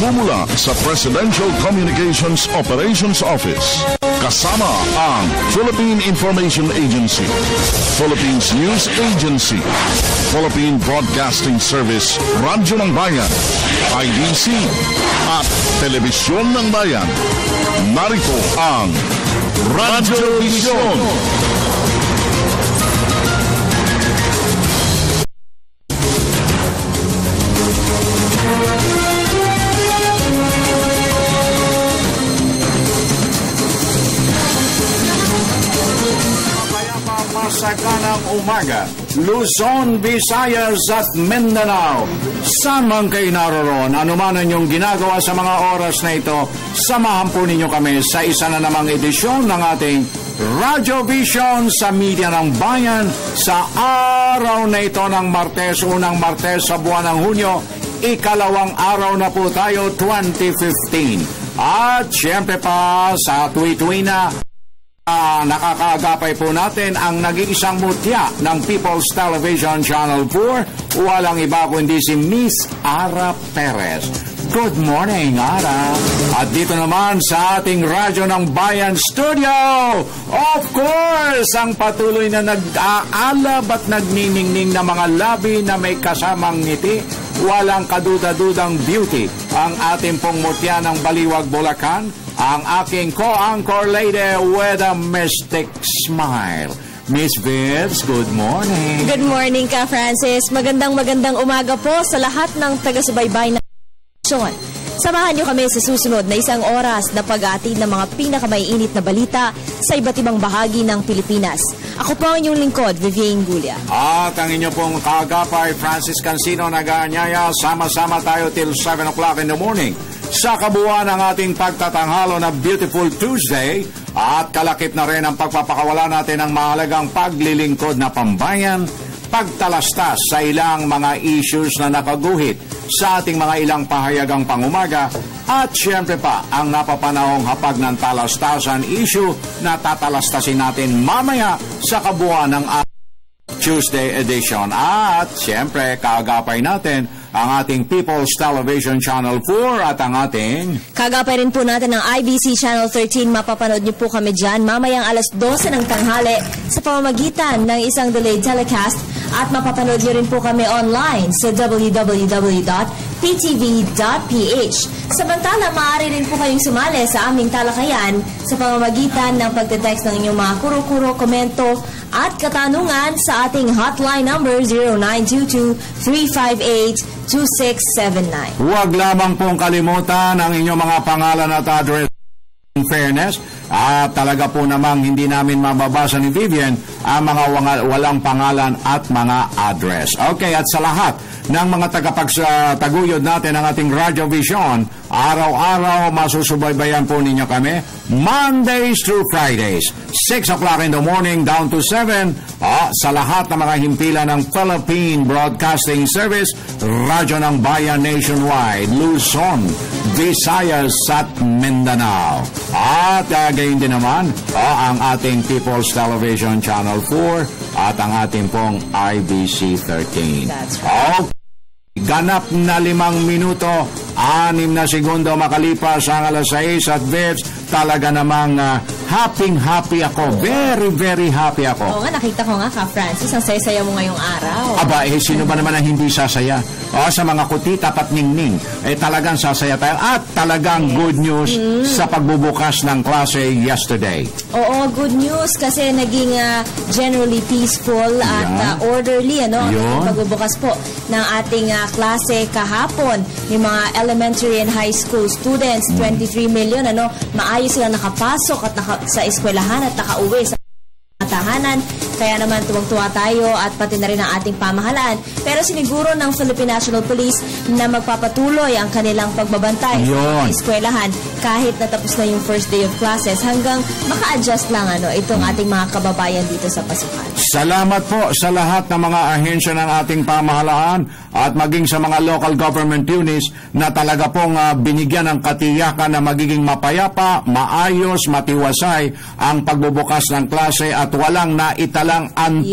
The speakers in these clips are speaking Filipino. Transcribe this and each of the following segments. Mumula sa Presidential Communications Operations Office, kasama ang Philippine Information Agency, Philippines News Agency, Philippine Broadcasting Service, Radio ng Bayan, IDC, at Televisyon ng Bayan. Narito ang RadyoBisyon. Masaganang umaga, Luzon, Visayas at Mindanao. Samang kayo naroon, anuman ang inyong ginagawa sa mga oras na ito, samahan po ninyo kami sa isa na namang edisyon ng ating RadyoBisyon sa Media ng Bayan sa araw na ito ng Martes, unang Martes sa buwan ng Hunyo, ikalawang araw na po tayo, 2015. At syempre pa sa tuwi-tuwi na, nakakaagapay po natin ang nag-iisang mutya ng People's Television Channel 4. Walang iba kundi si Miss Ara Perez. Good morning, Ara. At dito naman sa ating Radyo ng Bayan Studio, of course, ang patuloy na nag-aalab at nagniningning na mga labi na may kasamang ngiti. Walang kaduda-dudang beauty ang ating pong mutya ng Baliwag, Bulacan. Ang aking co-anchor lady with a mystic smile. Miss Vibs, good morning. Good morning ka, Francis. Magandang umaga po sa lahat ng taga-subaybay na station. Samahan niyo kami sa susunod na isang oras na pag-aatid ng mga pinakamaiinit na balita sa iba't ibang bahagi ng Pilipinas. Ako po ang inyong lingkod, Vivian Gulia. At ang inyong pong kaagapay, Francis Canseco, nag-aanyaya. Sama-sama tayo till 7 o'clock in the morning. Sa kabuuan ng ating pagtatanghalo na Beautiful Tuesday at kalakip na rin ang pagpapakawala natin ng mahalagang paglilingkod na pambayan, pagtalastas sa ilang mga issues na nakaguhit sa ating mga ilang pahayagang pangumaga at syempre pa ang napapanahong hapag ng talastasan issue na tatalastasin natin mamaya sa kabuuan ng Tuesday edition. At syempre kaagapay natin ang ating People's Television Channel 4 at ang ating kagapay rin po natin ng IBC Channel 13. Mapapanood niyo po kami dyan mamayang alas 12 ng tanghali sa pamamagitan ng isang delayed telecast at mapapanood niyo rin po kami online sa www.PTV.ph. Samantala, maaari rin po kayong sumali sa aming talakayan sa pamamagitan ng pagte-text ng inyong mga kuro-kuro, komento at katanungan sa ating hotline number 0922-358-2679. Huwag lamang pong kalimutan ang inyong mga pangalan at address. In fairness, talaga po namang hindi namin mababasa ni Vivian ang mga walang pangalan at mga address. Okay, at sa lahat ng mga tagapagtaguyod natin ng ating RadyoBisyon, araw-araw masusubaybayan po ninyo kami Mondays through Fridays, 6 o'clock in the morning down to 7, sa lahat ng mga himpilan ng Philippine Broadcasting Service, Radyo ng Bayan nationwide, Luzon, Visayas at Mindanao. At gayon din naman ang ating People's Television Channel 4 at ang ating pong IBC 13. That's right. Okay. Ganap na 5 minuto, 6 na segundo makalipas ang alas 6 at Vibs, talaga namang happy ako. Very happy ako. Oo nga, nakita ko nga ka, Francis, ang saya-saya mo ngayong araw. Aba, sino ba naman ang hindi sasaya? Sa mga kuti, tapat ningning. Talagang sasaya tayo at talagang yes. Good news sa pagbubukas ng klase yesterday. Oo, good news kasi naging generally peaceful at orderly ang pagbubukas po ng ating klase kahapon ng mga elementary and high school students. 23 million maayos sila nakapasok at sa eskwelahan at nakauwi sa tahanan. Kaya naman tuwang-tuwa tayo at pati na rin ang ating pamahalaan. Pero siniguro ng Philippine National Police na magpapatuloy ang kanilang pagbabantay sa eskwelahan kahit natapos na yung first day of classes hanggang maka-adjust lang itong ating mga kababayan dito sa pasukan. Salamat po sa lahat ng mga ahensya ng ating pamahalaan at maging sa mga local government units na talaga pong binigyan ng katiyakan na magiging mapayapa, maayos, matiwasay ang pagbubukas ng klase at walang naitala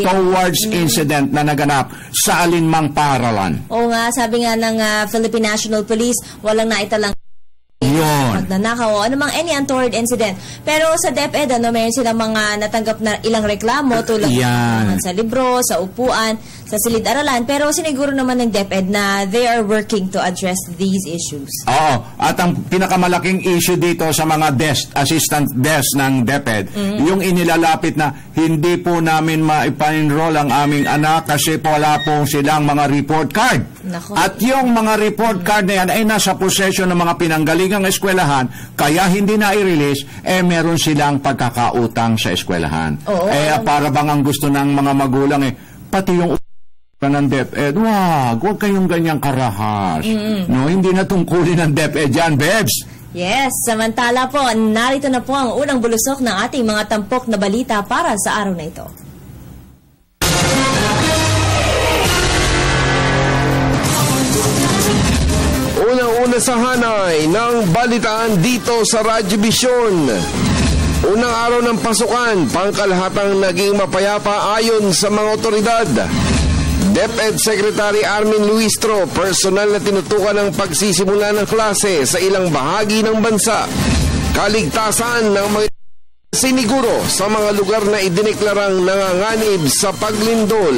towards incident na naganap sa alinmang paaralan. Oo nga, sabi nga ng Philippine National Police, walang naitalang pagnanakaw o anumang any untoward incident. Pero sa DepEd, ano, mayroon silang mga natanggap na ilang reklamo tulad ng sa libro, sa upuan, sa silid-aralan. Pero siniguro naman ng DepEd na they are working to address these issues. Oo. At ang pinakamalaking issue dito sa mga desk, assistant desk ng DepEd, yung inilalapit na hindi po namin maipa-enroll ang aming anak kasi po wala po silang mga report card. Naku. At yung mga report card na yan ay nasa possession ng mga pinanggalingang eskwelahan, kaya hindi na i-release, eh meron silang pagkakautang sa eskwelahan. Oo, eh para bang ang gusto ng mga magulang eh, pati yung ng DepEd, huwag kayong ganyang karahas. No, hindi na tungkulin ng DepEd yan, Bebs. Yes, samantala po, narito na po ang unang bulusok ng ating mga tampok na balita para sa araw na ito. Unang-una sa hanay ng balitaan dito sa RadyoBisyon. Unang araw ng pasukan, pangkalahatang naging mapayapa ayon sa mga otoridad. DepEd Secretary Armin Luistro, personal na tinutukan ang pagsisimula ng klase sa ilang bahagi ng bansa. Kaligtasan ng mga siniguro sa mga lugar na idineklarang nanganganib sa paglindol.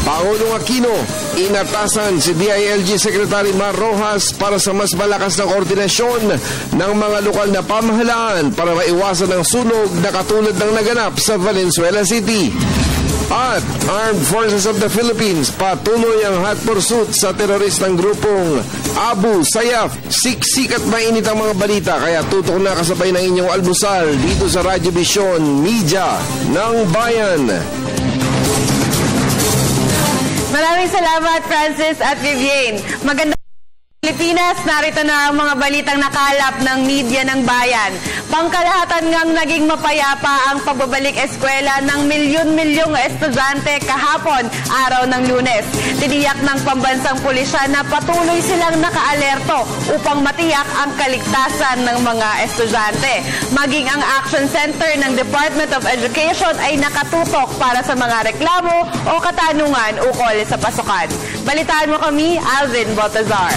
Pangulong Aquino, inatasan si DILG Secretary Mar Roxas para sa mas malakas na koordinasyon ng mga lokal na pamahalaan para maiwasan ang sunog na katulad ng naganap sa Valenzuela City. At Armed Forces of the Philippines, patuloy ang hot pursuit sa teroristang grupong Abu Sayyaf. Siksik at mainit ang mga balita, kaya tutok na kasabay ng inyong almusal dito sa RadyoBisyon, Media ng Bayan. Maraming salamat, Francis at Vivian. Maganda Pilipinas, narito na ang mga balitang nakalap ng media ng bayan. Pangkalahatan ngang naging mapayapa ang pagbabalik eskwela ng milyon-milyong estudyante kahapon, araw ng Lunes. Tiniyak ng pambansang pulisya na patuloy silang nakaalerto upang matiyak ang kaligtasan ng mga estudyante. Maging ang Action Center ng Department of Education ay nakatutok para sa mga reklamo o katanungan ukol sa pasukan. Balitaan mo kami, Alvin Baltazar.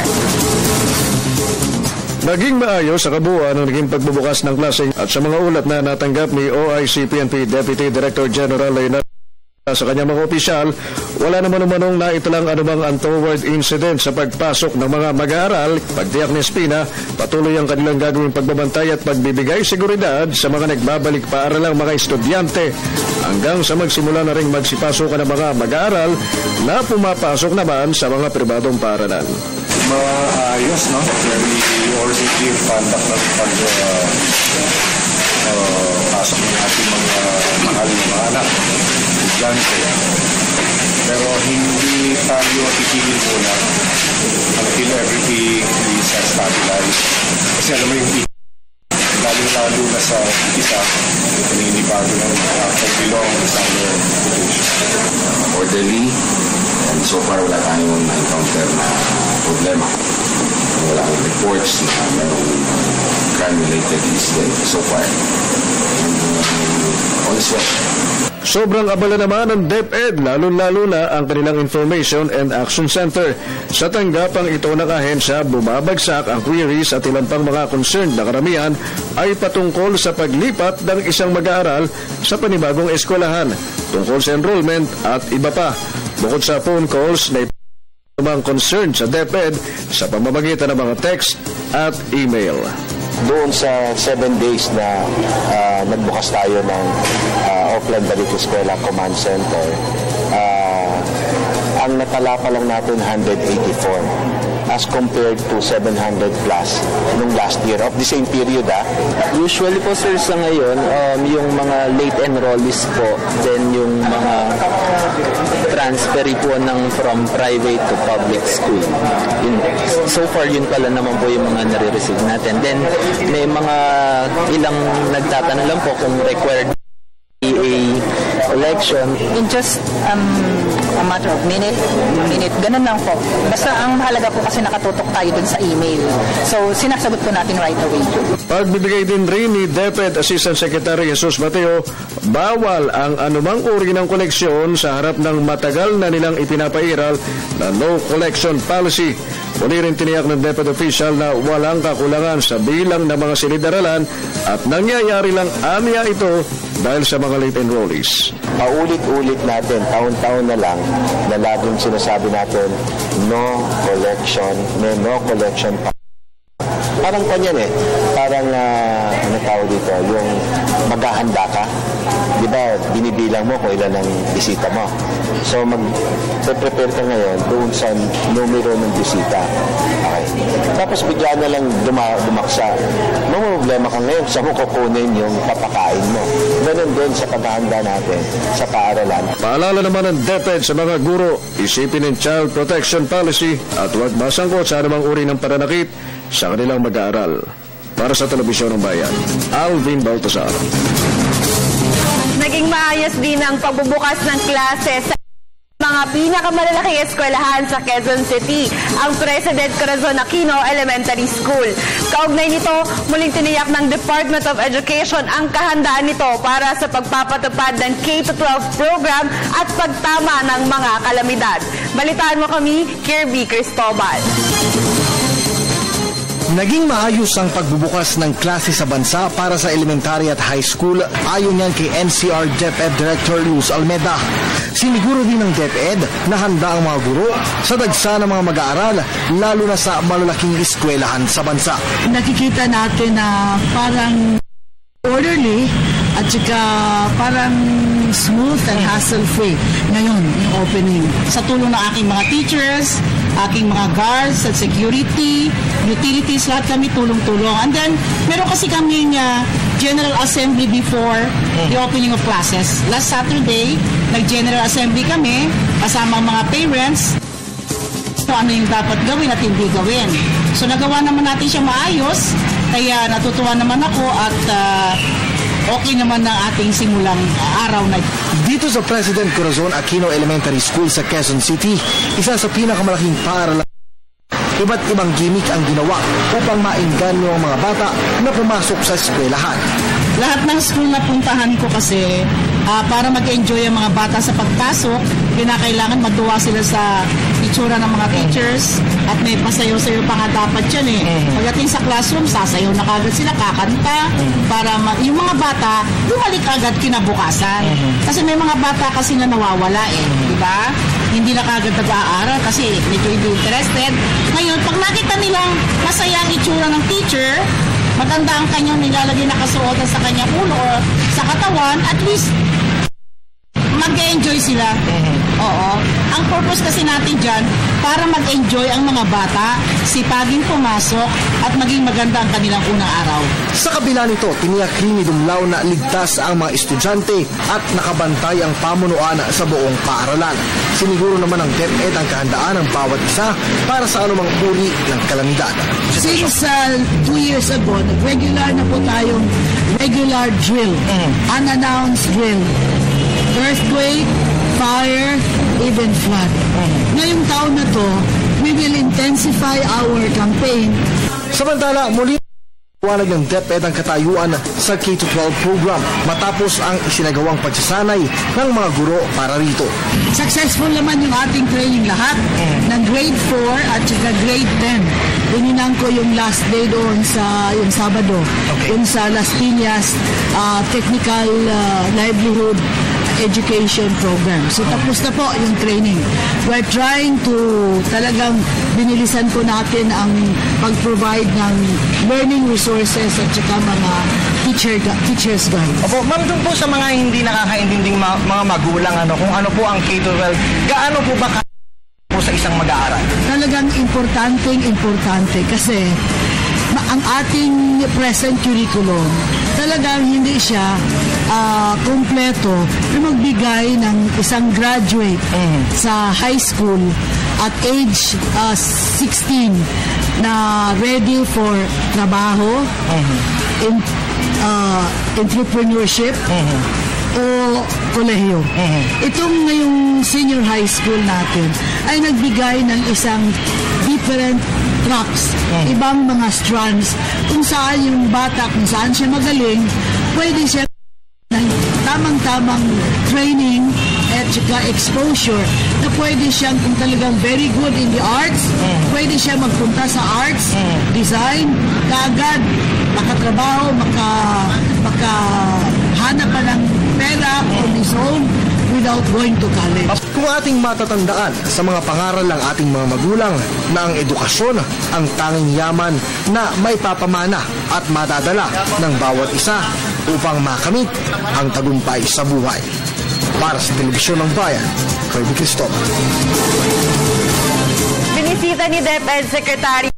Naging maayos sa kabuuan ang naging pagbubukas ng klase at sa mga ulat na natanggap ni OIC-PNP Deputy Director General Leonardo sa kanyang mga opisyal, wala naman umanong naitalang anumang untoward incident sa pagpasok ng mga mag-aaral. Pagtiyak ni Espina, patuloy ang kanilang gagawing pagbabantay at pagbibigay seguridad sa mga nagbabalik paaralang mga estudyante hanggang sa magsimula na ring magsipasukan ng mga mag-aaral na pumapasok naman sa mga pribadong paaralan. Maayos, no? We already give contact ng pagpasok ng ating mga mahal na mga anak, estudyante. Pero hindi tayo titigil muna until everything is stabilized. Kasi alam mo yung lalo na sa isa, naninibago ng pagbilong sa mga orderly. And so far, wala tayong na-encounter na problema. Wala akong reports na merong crime-related incident so far. All is well. Sobrang abala naman ng DepEd, lalo-lalo na ang kanilang Information and Action Center. Sa tanggapang ito ng ahensya, bumabagsak ang queries at ilang pang mga concerned na karamihan ay patungkol sa paglipat ng isang mag-aaral sa panibagong eskwelahan, tungkol sa enrollment at iba pa. Bukod sa phone calls, na ibang concern sa DepEd sa pamamagitan ng mga text at email. Doon sa 7 days na nagbukas tayo ng Auckland Balik Eskwela Command Center, ang natala pa lang natin 184 as compared to 700 plus nung last year of the same period. Usually po sir sa ngayon, yung mga late enrollees po, then yung mga transfer po ng from private to public school. Yun, so far, yun pala naman po yung mga nare-receive natin. Then, may mga ilang nagtatanong lang po kung required a election. In just a matter of minute, ganun lang po. Basta ang mahalaga po kasi nakatutok tayo dun sa email. So, sinasagot po natin right away. Pagbibigay din rin ni DepEd Assistant Secretary Jesus Mateo, bawal ang anumang uri ng koleksyon sa harap ng matagal na nilang ipinapairal na no collection policy. Muli rin tiniyak ng DepEd official na walang kakulangan sa bilang ng mga silid-aralan at nangyayari lang aniya ito dahil sa mga late enrollees. Paulit-ulit natin, taon-taon na lang, na laging sinasabi natin, no collection. Parang kanyan eh, parang ano tawag dito, yung maghahanda ka, di ba, binibilang mo kung ilan ang bisita mo. So mag-prepare ka ngayon doon sa numero ng bisita. Okay. Tapos bigla na lang dumaksa. Problema ka ngayon, saan mo kukunin yung papakain mo. Ganun doon sa paghahanda natin sa paaralan. Paalala naman ng DepEd sa mga guro, isipin ang child protection policy at huwag masangkot sa anumang uri ng pananakit sa kanilang mag-aaral. Para sa Televisyon ng Bayan, Alvin Baltazar. Naging maayos din ang pagbubukas ng klase sa mga pinakamalalaking eskwelahan sa Quezon City, ang President Corazon Aquino Elementary School. Kaugnay nito, muling tiniyak ng Department of Education ang kahandaan nito para sa pagpapatupad ng K-12 program at pagtama ng mga kalamidad. Balitaan mo kami, Kirby Cristobal. Naging maayos ang pagbubukas ng klase sa bansa para sa elementary at high school ayon yan kay NCR DepEd Director Luz Almeda. Siniguro din ng DepEd na handa ang mga guro sa dagsa ng mga mag-aaral lalo na sa malalaking eskwelahan sa bansa. Nakikita natin na parang orderly at saka parang smooth and hassle-free ngayon yung opening. Sa tulong ng aking mga teachers, aking mga guards at security, utilities, lahat kami tulong-tulong. And then, meron kasi kaming General Assembly before the opening of classes. Last Saturday, nag-General Assembly kami, kasama ang mga parents. So, ano yung dapat gawin at hindi gawin. So, nagawa naman natin siya maayos, kaya natutuwa naman ako at okay naman ng ating simulang araw na dito sa President Corazon Aquino Elementary School sa Quezon City, isa sa pinakamalaking paaralan. Iba't ibang gimmick ang ginawa upang mainganyo ang mga bata na pumasok sa eskwelahan. Lahat ng school na puntahan ko kasi para mag-enjoy ang mga bata sa pagpasok, pinakailangan matuwa sila sa itsura ng mga teachers at may pasayo-sayo pa nga dapat yan eh. Pagdating sa classroom, sasayo na kagad sila, kakanta para yung mga bata bumalik agad kinabukasan. Kasi may mga bata kasi na nawawala eh, di ba? Hindi na kagad nag-aaral kasi medyo interested. Ngayon, pag nakita nilang masaya ang itsura ng teacher, matanda ang kanyang nilalagay na kasuotan sa kanyang ulo o sa katawan, at least mag-enjoy sila. Oo. Ang purpose kasi natin dyan, para mag-enjoy ang mga bata, sipagin pumasok at maging maganda ang kanilang unang araw. Sa kabila nito, tiniyak rin ni Dumlao na ligtas ang mga estudyante at nakabantay ang pamunuan sa buong paaralan. Siniguro naman ng DepEd ang kahandaan ng bawat isa para sa anumang uri ng kalamidad. Since 2 years ago, regular na po tayong regular drill, unannounced drill. Earthquake, fire, even flood. Ngayong taon na to, we will intensify our campaign. Samantala, muli iwanag ng DepEd ang katayuan sa K-12 program matapos ang isinagawang pagsasanay ng mga guro para rito. Successful naman yung ating training lahat ng grade 4 at saka grade 10. Uninan ko yung last day doon sa yung Sabado, yung sa Las Piñas Technical Livelihood Education Program. So tapos na po yung training. We're trying to talagang binilisan po natin ang pag-provide ng learning resources at saka mga teachers guide. Opo, ma'am, doon po sa mga hindi nakakaintinding mga magulang, kung ano po ang K-12, gaano po ba po sa isang mag-aaral? Talagang importante kasi ang ating present curriculum talagang hindi siya kompleto na magbigay ng isang graduate sa high school at age 16 na ready for trabaho, entrepreneurship, o kolehiyo. Itong ngayong senior high school natin ay nagbigay ng isang different trucks, ibang mga strands, kung saan yung bata, kung saan siya magaling, pwede siya ng tamang-tamang training at saka exposure na pwede siyang kung talagang very good in the arts, pwede siya magpunta sa arts, design, kaagad, makatrabaho, makahanap pa ng pera on his own, without going to college. Kung ating matatandaan sa mga pangaral ng ating mga magulang na ang edukasyon ang tanging yaman na may papamana at matadala ng bawat isa upang makamit ang tagumpay sa buhay. Para sa Televisyon ng Bayan, Kirby Cristobal. Binisita ni DepEd Secretary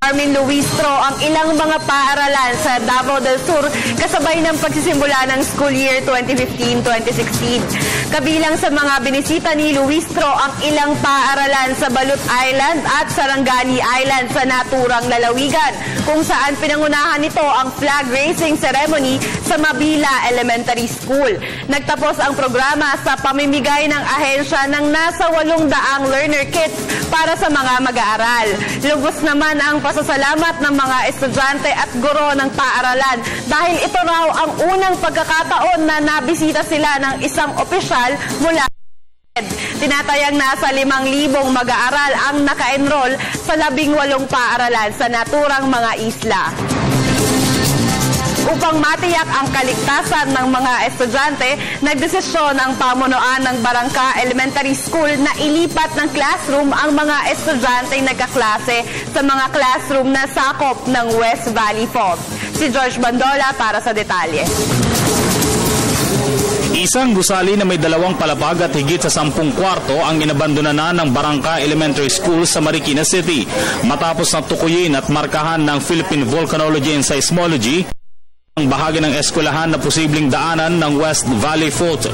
Armin Luistro ang ilang mga paaralan sa Davao del Sur kasabay ng pagsisimula ng school year 2015-2016. Kabilang sa mga binisita ni Luistro ang ilang paaralan sa Balut Island at Sarangani Island sa naturang lalawigan kung saan pinangunahan nito ang flag raising ceremony sa Mabila Elementary School. Nagtapos ang programa sa pamimigay ng ahensya ng nasa 800 learner kits para sa mga mag-aaral. Lubos naman ang pasasalamat ng mga estudyante at guro ng paaralan dahil ito raw ang unang pagkakataon na nabisita sila ng isang opisyal mula. Tinatayang nasa 5,000 mag-aaral ang naka-enroll sa 18 paaralan sa naturang mga isla. Upang matiyak ang kaligtasan ng mga estudyante, nagdesisyon ang pamunuan ng Barangka Elementary School na ilipat ng classroom ang mga estudyante nagkaklase sa mga classroom na sakop ng West Valley Fault. Si George Bandola para sa detalye. Isang gusali na may 2 palapag at higit sa 10 kwarto ang inabandona na ng Barangka Elementary School sa Marikina City. Matapos na tukuyin at markahan ng Philippine Volcanology and Seismology, ang bahagi ng eskwelahan na posibleng daanan ng West Valley Fault.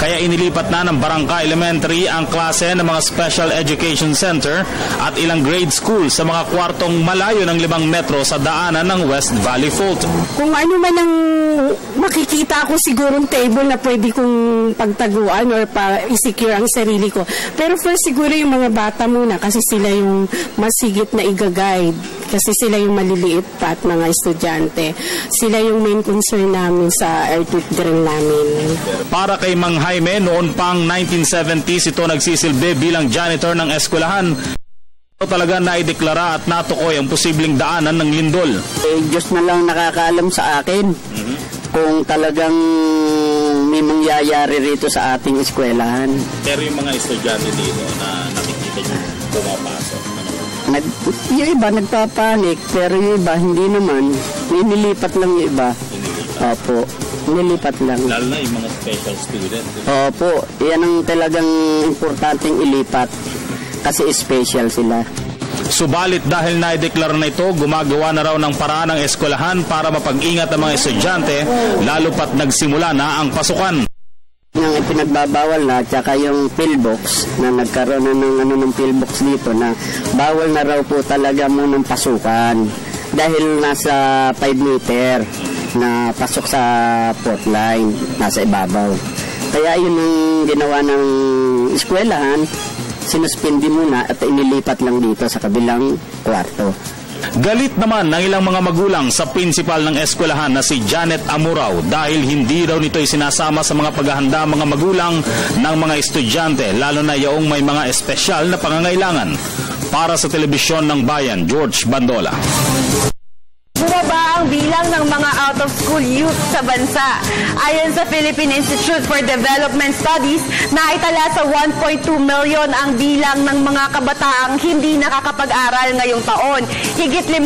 Kaya inilipat na ng Barangka Elementary ang klase ng mga Special Education Center at ilang grade school sa mga kwartong malayo ng 5 metro sa daanan ng West Valley Fault. Kung ano man ang makikita ko sigurong table na pwede kong pagtaguan or para i-secure ang sarili ko. Pero first siguro yung mga bata muna kasi sila yung masigit na i-guide. Kasi sila yung maliliit pa at mga estudyante. Sila yung main concern namin sa earthquake drill namin. Para kay Mang Jaime, noon pang 1970s ito nagsisilbi bilang janitor ng eskwelahan. Ito talaga naideklara at natukoy ang posibleng daanan ng lindol. Eh, Diyos na lang nakakaalam sa akin kung talagang may mangyayari rito sa ating eskwelahan. Pero yung mga estudyante dito na nakikita nyo pumapasok, yung iba nagpapanik, pero yung iba hindi naman. Nilipat lang yung iba. Opo, nilipat lang. Lalo na yung mga special student. Opo, yan ang talagang importanteng ilipat kasi special sila. Subalit dahil naideklara na ito, gumagawa na raw ng paraan ng eskwelahan para mapag-ingat ang mga estudyante, lalo pat nagsimula na ang pasukan. Yung ipinagbabawal na, tsaka yung pillbox na nagkaroon na ng pillbox dito na bawal na raw po talaga munang pasukan dahil nasa 5 meter na pasok sa port line, nasa ibabaw. Kaya yun ang ginawa ng eskwelahan, sinuspindi muna at inilipat lang dito sa kabilang kwarto. Galit naman ng ilang mga magulang sa principal ng eskwelahan na si Janet Amurao dahil hindi raw nito isinasama sa mga paghahanda mga magulang ng mga estudyante, lalo na yaong may mga espesyal na pangangailangan. Para sa Telebisyon ng Bayan, George Bandola. Bumaba ang bilang ng mga out-of-school youth sa bansa. Ayon sa Philippine Institute for Development Studies, naitala sa 1.2 million ang bilang ng mga kabataang hindi nakakapag-aral ngayong taon. Higit 50%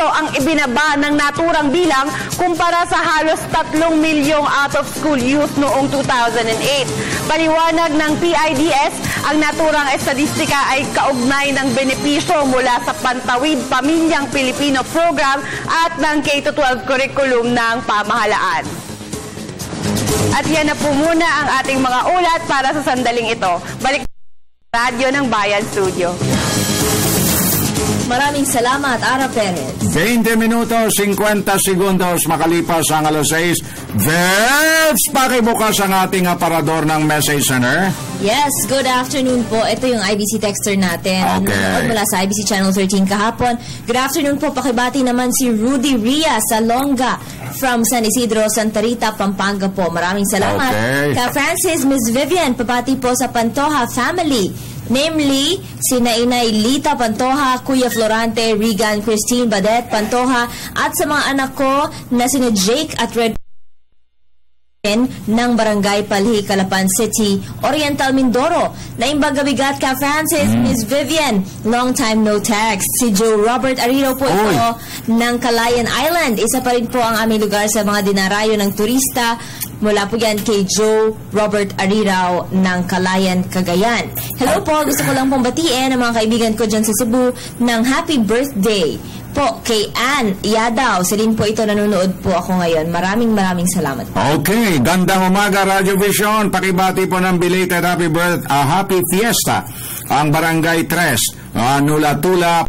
ang ibinaba ng naturang bilang kumpara sa halos 3 milyong out-of-school youth noong 2008. Paliwanag ng PIDS, ang naturang estatistika ay kaugnay ng benepisyo mula sa Pantawid Pamilyang Pilipino Program at ng K-12 curriculum ng pamahalaan. At yan na po muna ang ating mga ulat para sa sandaling ito. Balik sa Radyo ng Bayan Studio. Maraming salamat, Ara Perez. 20 minutos, 50 segundos makalipas ang alas 6. Vibs, pakibukas ang ating aparador ng message center. Yes, good afternoon po. Ito yung IBC texter natin. Okay. Mula sa IBC Channel 13 kahapon. Good afternoon po, pakibati naman si Rudy Ria Salonga from San Isidro, Santa Rita, Pampanga po. Maraming salamat. Okay. Ka Francis, Ms. Vivian, papati po sa Pantoja family. Namely, si Nainay Lita Pantoja, Kuya Florante, Regan, Christine Badet Pantoja, at sa mga anak ko na sina Jake at Red ng Barangay Palhi, Calapan City, Oriental Mindoro. Naimbaga bigat ka, Francis, Miss Vivian, long time no text. Si Joe Robert Ariro po ito ng Calayan Island. Isa pa rin po ang aming lugar sa mga dinarayo ng turista. Mula po yan kay Joe Robert Arirao ng Calayan, Cagayan. Hello po, gusto ko lang pong batiin ang mga kaibigan ko dyan sa Cebu ng happy birthday po kay Ann Yadaw. Celine po ito, nanonood po ako ngayon. Maraming salamat po. Okay, gandang umaga RadyoBisyon. Pakibati po ng belated happy birthday, happy fiesta ang Barangay 3, Nula-Tula.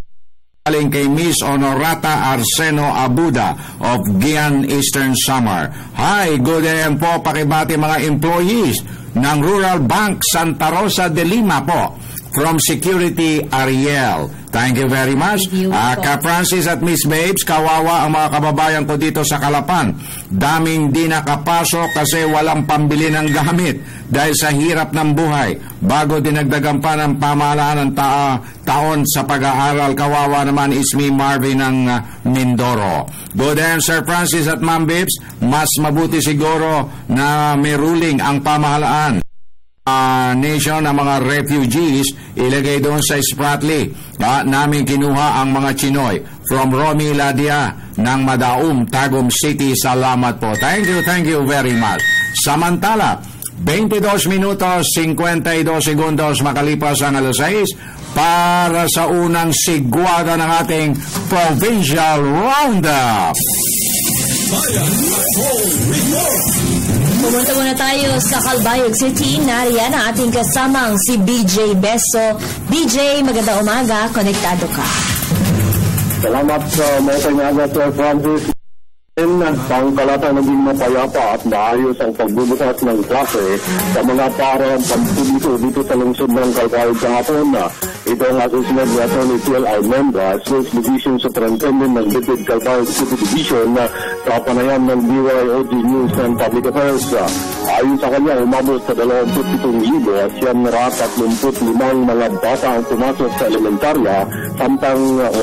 Aling kay Miss Honorata Arseno Abuda of Gian Eastern Samar. Hi, good AM po, pakibati mga employees ng Rural Bank Santa Rosa de Lima po from Security Ariel. Thank you very much. Ka Francis at Miss Babes, kawawa ang mga kababayan ko dito sa Calapan. Daming di nakapasok kasi walang pambili ng gamit dahil sa hirap ng buhay. Bago dinagdagan pa ng pamahalaan ng taon sa pag-aaral, kawawa naman Ismi Marvin ng Mindoro. Good and Sir Francis at Ma'am Babes, mas mabuti siguro na may ruling ang pamahalaan nation ng mga refugees, ilagay doon sa Spratly. Namin kinuha ang mga Chinoy from Romy Ladia ng Madaum, Tagum City. Salamat po. Thank you very much. Samantala, 22 minutos, 52 segundos makalipas ang alas 6 para sa unang sigwada ng ating Provincial Roundup. Pumunta muna tayo sa Calbayog City. Nariyan ang ating kasamang si BJ Beso. BJ, maganda umaga. Konektado ka. Salamat sa mga tanyaga, Sir Francis. Pangkalatan naging mapayapa at maayos ang pagbubukas ng klase sa mga parang pagpilito dito sa lungsod ng Calbayog kahapon. Ito ang asusunod na ito ni T.L. Almendra, Sales Division Superintendent ng Lipid Calbayog City Division na kapanayan ng DYOG News and Public Affairs. Ayon sa kanya, umabot sa 27,000 at siyang limang mga bata ang tumasok sa elementarya,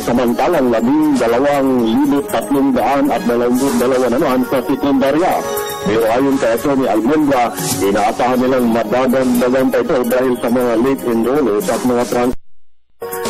samantalang 12,300 at 22 naman sa sekundarya. Pero ayon kay Atty. Almendra, inaasahan nilang madadagdagan pa ito dahil sa mga late enrollees at mga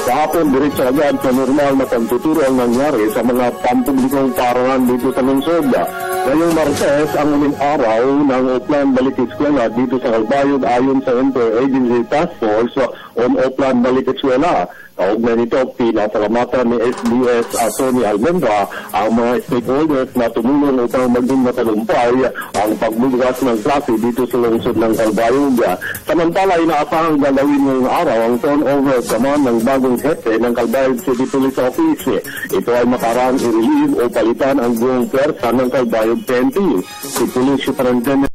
kahapon, diretso agad sa normal na pagtuturo ang nangyari sa mga pampublikong paaralan dito sa lungsod. Ngayong Martes, ang unang araw ng Upland Balik-Eskwela dito sa Calbayog ayon sa Inter-Agency Task Force on Upland Balik-Eskwela. Kaugnay nito, pinasalamatan ni SDS Atty. Almendra ang mga stakeholders na tumulong upang maging matalumpay ang pagbubukas ng klase dito sa lungsod ng Calbayog. Samantala, inaasahang galawin ngayong araw ang turnover command ng bagong hepe ng Calbayog City Police Office. Ito ay makarang i-relieve o palitan ang buong pwersa ng Calbayog PNP. Si Police Superintendent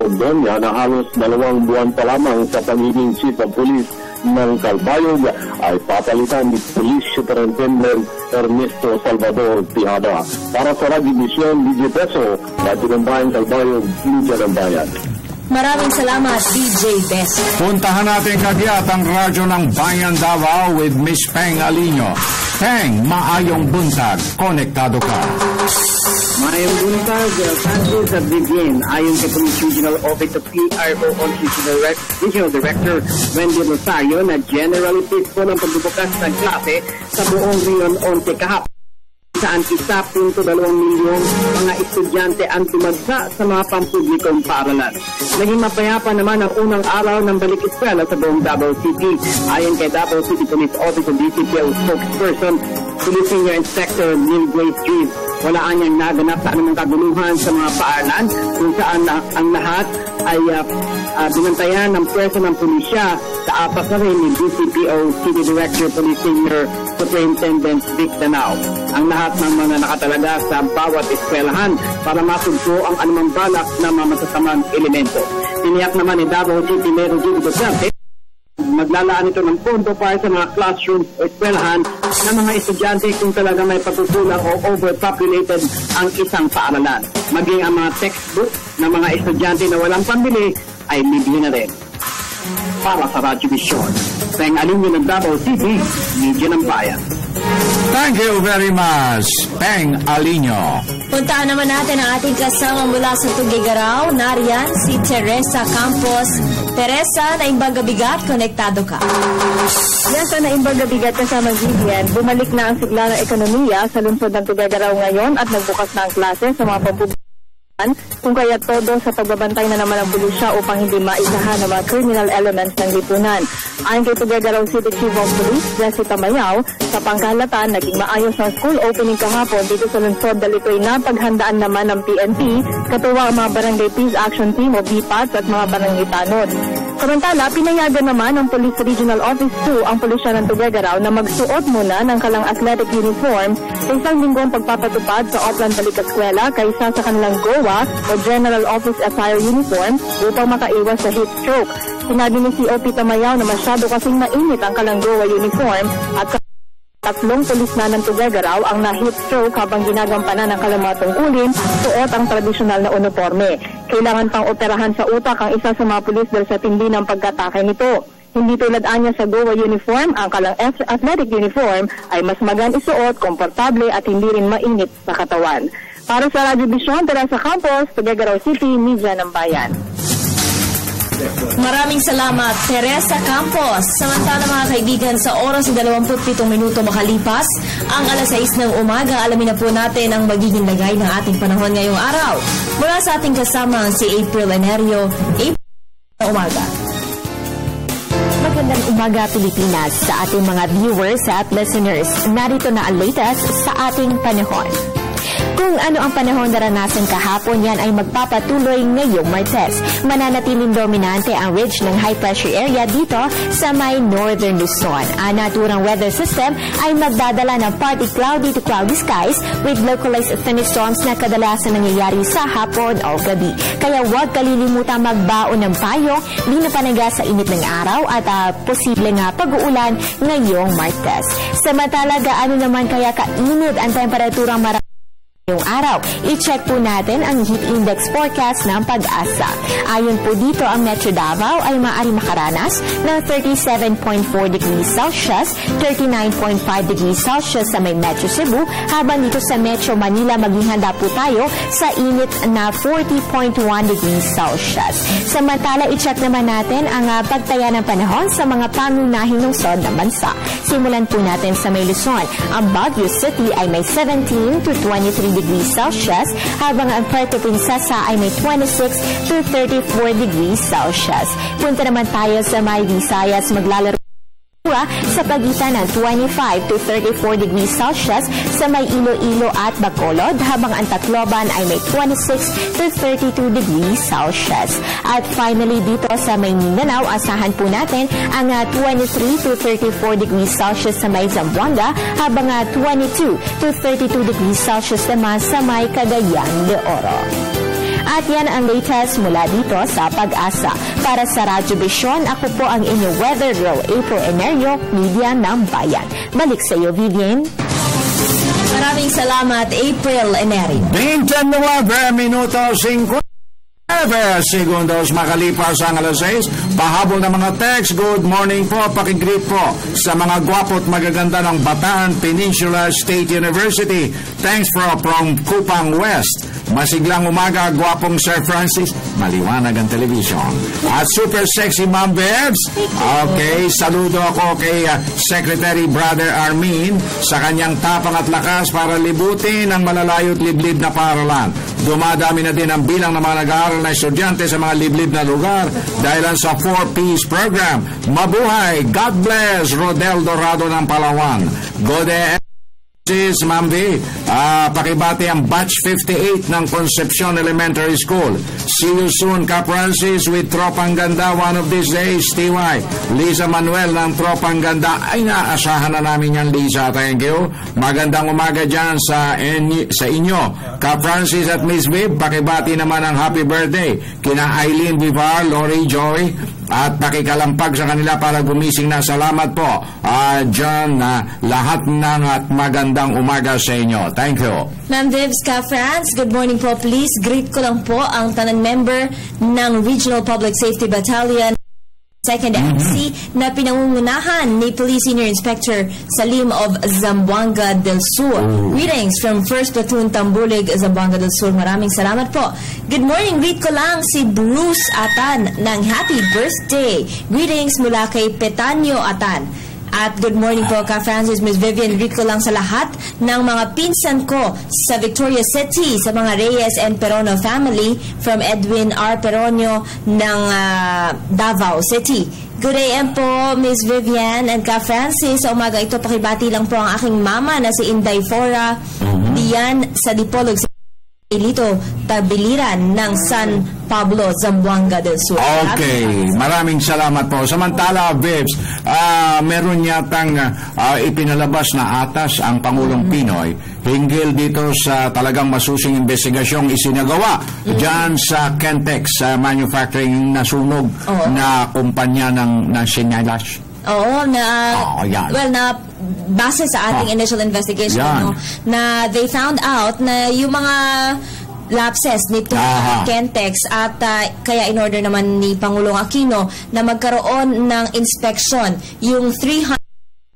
Donya na halos 2 buwan pa lamang sa pagiging Chief of Police ng Calbayog ay papalitan ni Police Superintendent Ernesto Salvador Tijada. Para sa RadyoBisyon, DJ Beso, Radio ng Bayan, Calbayog, Media ng Bayan. Maraming salamat, DJ Beso. Puntahan natin kagyat ang Radyo ng Bayan Davao with Miss Peng Alino. Peng, maayong buntag. Konektado ka. Maayong buntag, Francis at Vivian. Ayon sa Police Regional Office of PRO on Regional Director Wendy Rosario na generally peaceful ang pagbubukas ng klase sa buong Region 11 kahapon. Saan 1.2 milyong mga estudyante ang tumagsa sa mga pampublikong paaralan. Naging mapayapa naman ang unang araw ng balik-eskwela sa buong Davao City. Ayon kay Davao City Police Office of DCPO spokesperson, Police Senior Inspector Neil Grace Reeves, wala anyang naganap sa anumang kaguluhan sa mga paaralan kung saan ang lahat ay binantayan ng pwersa ng pulisya sa apat na rin ni DCPO, City Director, Police Senior Superintendent Vic Danao. Ang lahat ng mga nakatalaga sa bawat eskwelahan para masugpo ang anumang balak na mamasasamang elemento. Tiniyak naman ni Davao City Mayor Jimmy Duterte maglalaan ito ng pondo para sa mga classroom o eskwelahan ng mga estudyante kung talaga may patutulang o overpopulated ang isang paaralan. Maging ang mga textbook ng mga estudyante na walang pambili ay libre na rin. Para sa RadyoBisyon, tayong alumni ng Davao City, Media ng Bayan. Thank you very much, Peng Alinyo. Puntaan naman natin ang ating kasama mula sa Tugigaraw. Nariyan si Teresa Campos. Teresa, naimbang gabigat, konektado ka. Yes, naimbang gabigat kasama Vivian. Bumalik na ang sigla ng ekonomiya sa lungsod ng Tugigaraw ngayon at nagbukas na ang klase sa mga pampubliko. Kung kaya todo sa pagbabantay na naman ang pulisya upang hindi maisahan ng mga criminal elements ng lipunan. Ayon kay Tugigaraw City Chief of Police, Jesse Tamayaw, sa pangkahalatan, naging maayos ang school opening kahapon dito sa lungsod dahil ito'y napaghandaan naman ng PNP, katuwa ang mga Barangay Peace Action Team o BPATs at mga barangay tanod. Samantala, pinayagan naman ng Police Regional Office 2 ang pulisya ng Tugigaraw na magsuot muna ng kalang athletic uniform sa isang linggong pagpapatupad sa Oplan Balik Eskwela kaysa sa kanilang GOA o General Office Attire Uniform upang makaiwas sa heat stroke. Sinabi ni COP Tamayaw na masyado kasing mainit ang kalang GOA uniform at tatlong pulis na ng Tugigaraw ang na-heat stroke habang ginagampanan ng kanilang mga tungkulin, suot ang tradisyonal na uniforme. Kailangan pang operahan sa utak ang isa sa mga pulis dahil sa tindi ng pagkatake nito. Hindi tulad anya sa GOA uniform, ang kalang athletic uniform ay mas magaan isuot, komportable at hindi rin mainit sa katawan. Para sa RadyoBisyon, Teresa Campos, Tugigaraw City, Media ng Bayan. Maraming salamat, Teresa Campos. Samantala mga kaibigan, sa oras ng 27 minuto makalipas, ang alas 6 ng umaga, alamin na po natin ang magiging lagay ng ating panahon ngayong araw. Mula sa ating kasama si April Eneria, April na umaga. Magandang umaga Pilipinas sa ating mga viewers at listeners. Narito na ang latest sa ating panahon. Kung ano ang panahon naranasan kahapon, yan ay magpapatuloy ngayong Martes. Mananatiling dominante ang ridge ng high pressure area dito sa may northern Luzon. Ang naturang weather system ay magdadala ng partly cloudy to cloudy skies with localized thunderstorms na kadalasan nangyayari sa hapon o gabi. Kaya huwag kalilimutan magbaon ng payong, binapanaga sa init ng araw at posible nga pag-uulan ngayong Martes. Samantala, gaano naman kaya kainit ang temperaturang marami ngayong araw? I-check po natin ang heat index forecast ng Pag-asa. Ayon po dito, ang Metro Davao ay maaari makaranas ng 37.4 degrees Celsius, 39.5 degrees Celsius sa may Metro Cebu, habang dito sa Metro Manila maghihanda po tayo sa init na 40.1 degrees Celsius. Samantala, i-check naman natin ang pagtaya ng panahon sa mga pangunahing lungsod ng bansa. Simulan po natin sa may Luzon. Ang Baguio City ay may 17 to 23 degrees Celsius, habang ang Puerto Princesa ay may 26 to 34 degrees Celsius. Punta naman tayo sa may Visayas, maglalaro sa pagitan ng 25 to 34 degrees Celsius sa may Iloilo at Bacolod, habang ang Tacloban ay may 26 to 32 degrees Celsius. At finally, dito sa may Mindanao, asahan po natin ang 23 to 34 degrees Celsius sa may Zamboanga, habang 22 to 32 degrees Celsius naman sa may Cagayan de Oro. At yan ang latest mula dito sa Pag-asa. Para sa RadyoBisyon, ako po ang inyong weather girl, April Eneria, Media ng Bayan. Balik sa iyo, Vivian. Maraming salamat, April Eneria. 29 minuto 59 segundos makalipas ang alas 6. Pahabol ng mga text, good morning po, pakigreet po sa mga gwapo at magaganda ng Bataan Peninsula State University. Thanks from Kupang West. Masiglang umaga, gwapong Sir Francis, maliwanag ang television. At super sexy Ma'am Vibs. Okay, saludo ako kay Secretary Brother Armin sa kanyang tapang at lakas para libutin ang malalayo't liblib na paaralan. Dumadami na din ang bilang ng mga nag-aaral na estudyante sa mga liblib na lugar dahil sa 4Ps program. Mabuhay! God bless! Rodel Dorado ng Palawan. Gode Justice Mambi, pakibati ang Batch 58 ng Concepcion Elementary School. See you soon, Ka Francis, with Tropang Ganda one of these days, TY. Liza Manuel ng Tropang Ganda, ay naasahan na namin yan, Liza. Thank you. Magandang umaga dyan sa inyo. Ka Francis at Miss Bib, pakibati naman ang happy birthday kina Eileen Vivar, Lori Joy, at pakikalampag sa kanila para gumising na. Salamat po, John, lahat ng at magandang umaga sa inyo. Thank you. Ma'am Vibs, Ka France, good morning po. Please greet ko lang po ang tanan member ng Regional Public Safety Battalion 2nd MC na pinangungunahan ni Police Senior Inspector Salim of Zamboanga del Sur. Greetings from 1st Platoon Tambulig, Zamboanga del Sur. Maraming salamat po. Good morning, greet ko lang si Bruce Atan ng happy birthday. Greetings mula kay Petanio Atan. At good morning po, Ka Francis, Ms. Vivian, greet ko lang sa lahat ng mga pinsan ko sa Victoria City, sa mga Reyes and Perono family, from Edwin R. Peronio ng Davao City. Good AM po, Ms. Vivian and Ka Francis. Sa umaga ito, pakibati lang po ang aking mama na si Inday Fora Dian sa Dipolog Ilito, Tabiliran ng San Pablo, Zamboanga del Sur. Okay, maraming salamat po. Samantala, Vibs, meron yatang ipinalabas na atas ang Pangulong Pinoy hinggil dito sa talagang masusing investigasyong isinagawa dyan sa Kentex, manufacturing nasunog na kumpanya ng Sinalash. Oo, base sa ating initial investigation, na they found out na yung mga lapses nito Kentex at kaya in-order naman ni Pangulong Aquino na magkaroon ng inspection yung 300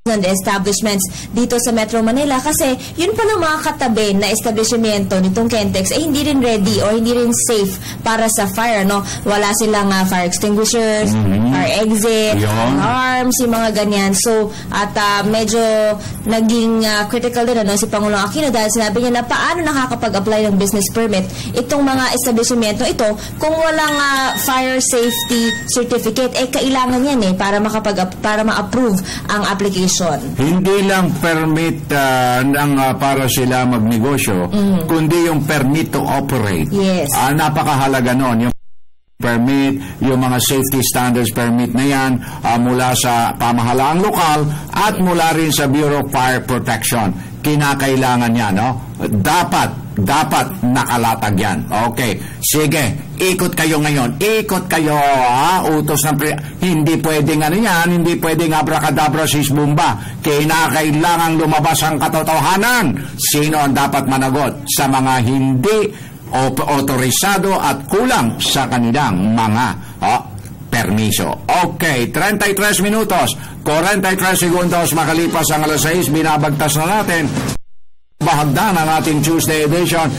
establishments dito sa Metro Manila, kasi yun pala mga katabi na establishmento nitong Kentex ay hindi rin ready o hindi rin safe para sa fire, no? Wala silang fire extinguishers, fire exit, alarms, yung mga ganyan. So, at medyo naging critical din, ano, si Pangulong Aquino dahil sinabi niya na paano nakakapag-apply ng business permit itong mga establishmento ito kung walang fire safety certificate. Eh, kailangan yan para ma-approve ang application. Hindi lang permit para sila magnegosyo, kundi yung permit to operate. Yes. Napakahalaga nun. Yung permit, yung mga safety standards permit na yan mula sa pamahalaang lokal at mula rin sa Bureau of Fire Protection. Kinakailangan yan, no? Dapat nakalatag yan. Okay. Sige. Ikot kayo ngayon. Ikot kayo, utos ng hindi pwedeng ano yan. Hindi pwedeng abracadabra sis bumba. Kinakailangan lumabas ang katotohanan. Sino ang dapat managot sa mga hindi otorisado at kulang sa kanilang mga permiso. Okay, 33 minutos, 43 segundos makalipas ang alas 6, binabagtas na natin. Bahagdan ang ating Tuesday edition.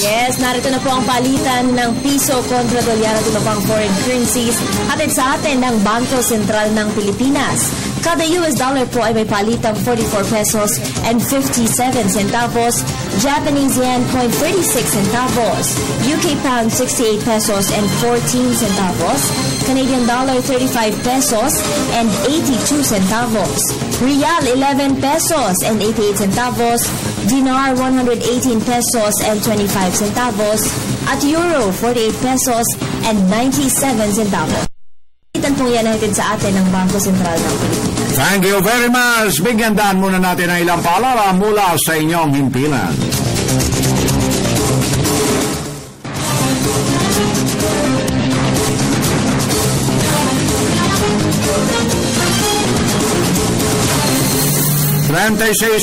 Yes, narito na po ang palitan ng piso kontra dolyar at iba pang foreign currencies, hatid sa atin ng Bangko Sentral ng Pilipinas. Kada US dollar po ay may palitang 44 pesos and 57 centavos, Japanese yen 0.36 centavos, UK pound 68 pesos and 14 centavos, Canadian dollar 35 pesos and 82 centavos, Real 11 pesos and 88 centavos, Dinar 118 pesos and 25 centavos, at Euro 48 pesos and 97 centavos. Itan po yan natin sa atin ng Bangko Sentral ng Pilipinas. Thank you very much. Bigandaan muna natin ang ilang paalala mula sa inyong himpilan.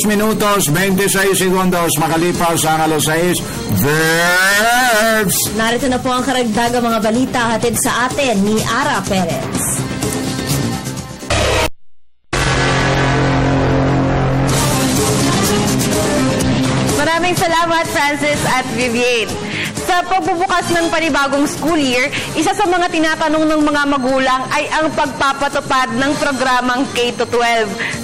Minutos, 26 segundos, makalipas ang alas 6, Verbs! Narito na po ang karagdagang mga balita hatid sa atin ni Ara Perez. Maraming salamat, Francis at Vivian. Sa pagbubukas ng panibagong school year, isa sa mga tinatanong ng mga magulang ay ang pagpapatupad ng programang K-12.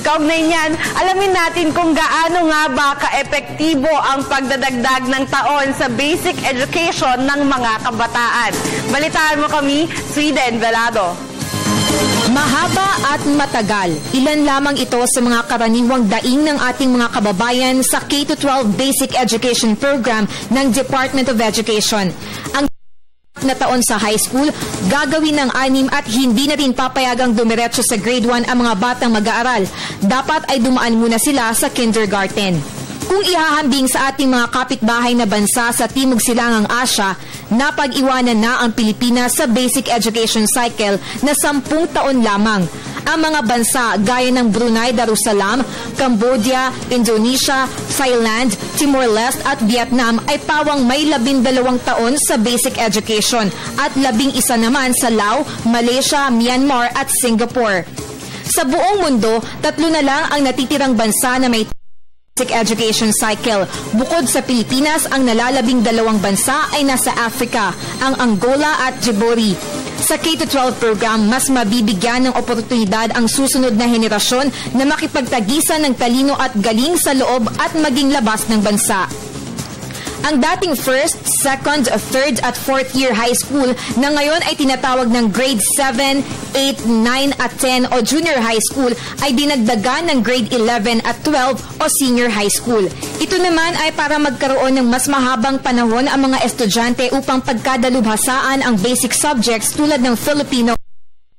Kaugnay niyan, alamin natin kung gaano nga ba ka-epektibo ang pagdadagdag ng taon sa basic education ng mga kabataan. Balitaan mo kami, Sweeden Velado. Mahaba at matagal. Ilan lamang ito sa mga karaniwang daing ng ating mga kababayan sa K-12 Basic Education Program ng Department of Education. Ang na taon sa high school, gagawin ng 6 at hindi na din papayagang dumiretso sa grade 1 ang mga batang mag-aaral. Dapat ay dumaan muna sila sa kindergarten. Kung ihahambing sa ating mga kapitbahay na bansa sa Timog Silangang Asya, napag-iwanan na ang Pilipinas sa basic education cycle na 10 taon lamang. Ang mga bansa gaya ng Brunei Darussalam, Cambodia, Indonesia, Thailand, Timor-Leste at Vietnam ay pawang may 12 taon sa basic education at 11 naman sa Laos, Malaysia, Myanmar at Singapore. Sa buong mundo, 3 na lang ang natitirang bansa na may basic education cycle. Bukod sa Pilipinas, ang nalalabing 2 bansa ay nasa Africa, ang Angola at Djibouti. Sa K-12 program, mas mabibigyan ng oportunidad ang susunod na henerasyon na makipagtagisan ng talino at galing sa loob at maging labas ng bansa. Ang dating first, second, third at fourth year high school na ngayon ay tinatawag ng grade 7, 8, 9 at 10 o junior high school ay dinagdagan ng grade 11 at 12 o senior high school. Ito naman ay para magkaroon ng mas mahabang panahon ang mga estudyante upang pagkadalubhasaan ang basic subjects tulad ng Filipino,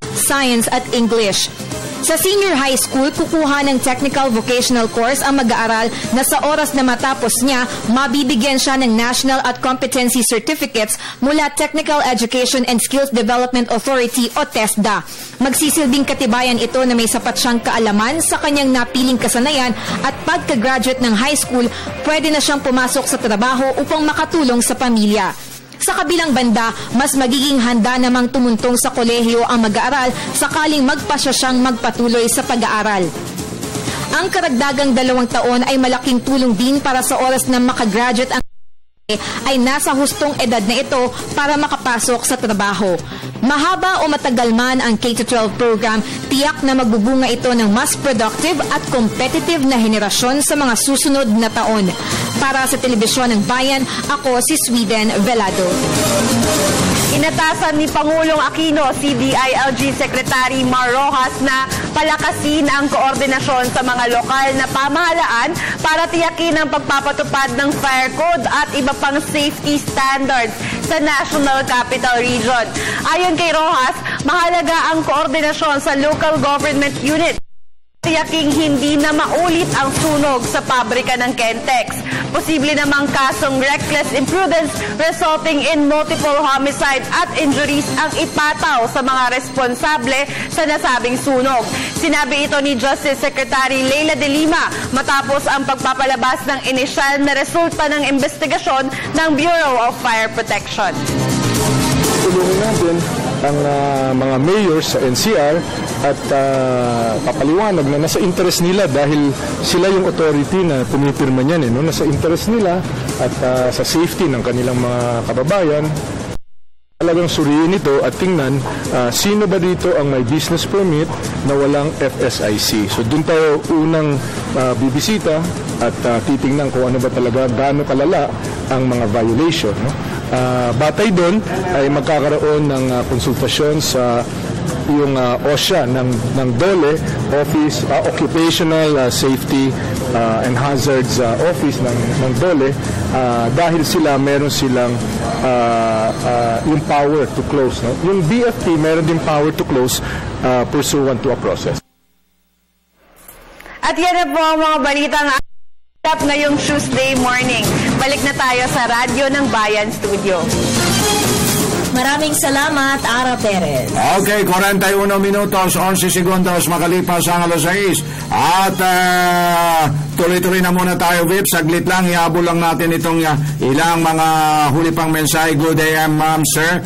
Science at English. Sa senior high school, kukuha ng technical vocational course ang mag-aaral na sa oras na matapos niya, mabibigyan siya ng national at competency certificates mula Technical Education and Skills Development Authority o TESDA. Magsisilbing katibayan ito na may sapat siyang kaalaman sa kanyang napiling kasanayan at pagka-graduate ng high school, pwede na siyang pumasok sa trabaho upang makatulong sa pamilya. Sa kabilang banda, mas magiging handa namang tumuntong sa kolehiyo ang mag-aaral sakaling magpasya siyang magpatuloy sa pag-aaral. Ang karagdagang 2 taon ay malaking tulong din para sa oras na makagraduate ang ay nasa hustong edad na ito para makapasok sa trabaho. Mahaba o matagal man ang K-12 program, tiyak na magbubunga ito ng mas productive at competitive na henerasyon sa mga susunod na taon. Para sa Telebisyon ng Bayan, ako si Sweeden Velado. Inatasan ni Pangulong Aquino si DILG Secretary Mar Roxas na palakasin ang koordinasyon sa mga lokal na pamahalaan para tiyakin ang pagpapatupad ng fire code at iba pang safety standards sa National Capital Region. Ayon kay Roxas, mahalaga ang koordinasyon sa local government unit. Tiyaking hindi na maulit ang sunog sa pabrika ng Kentex. Posible namang kasong reckless imprudence resulting in multiple homicide at injuries ang ipataw sa mga responsable sa nasabing sunog. Sinabi ito ni Justice Secretary Leila De Lima matapos ang pagpapalabas ng inisyal na resulta ng investigasyon ng Bureau of Fire Protection. Tulungan natin ang mga mayors sa NCR at papaliwanag na nasa interest nila dahil sila yung authority na pumipirma niyan. Eh, no? Nasa interest nila at sa safety ng kanilang mga kababayan. Talagang suriin ito at tingnan sino ba dito ang may business permit na walang FSIC. So doon tayo unang bibisita at titingnan kung ano ba talaga, gaano kalala ang mga violation. No? Batay doon ay magkakaroon ng konsultasyon sa yung OSHA ng DOLE, Office Occupational Safety and Hazards Office ng DOLE, dahil sila meron silang yung power to close. No? Yung BFP meron din power to close pursuant to a process. At yan na po ang mga balitang up ngayong Tuesday morning. Balik na tayo sa Radyo ng Bayan Studio. Maraming salamat, Ara Perez. Okay, 41 minutos, 11 segundos, makalipas ang alas 6. At tuloy-tuloy na muna tayo, Vip. Saglit lang, iabol lang natin itong ilang mga huli pang mensahe. Good day, ma'am, sir.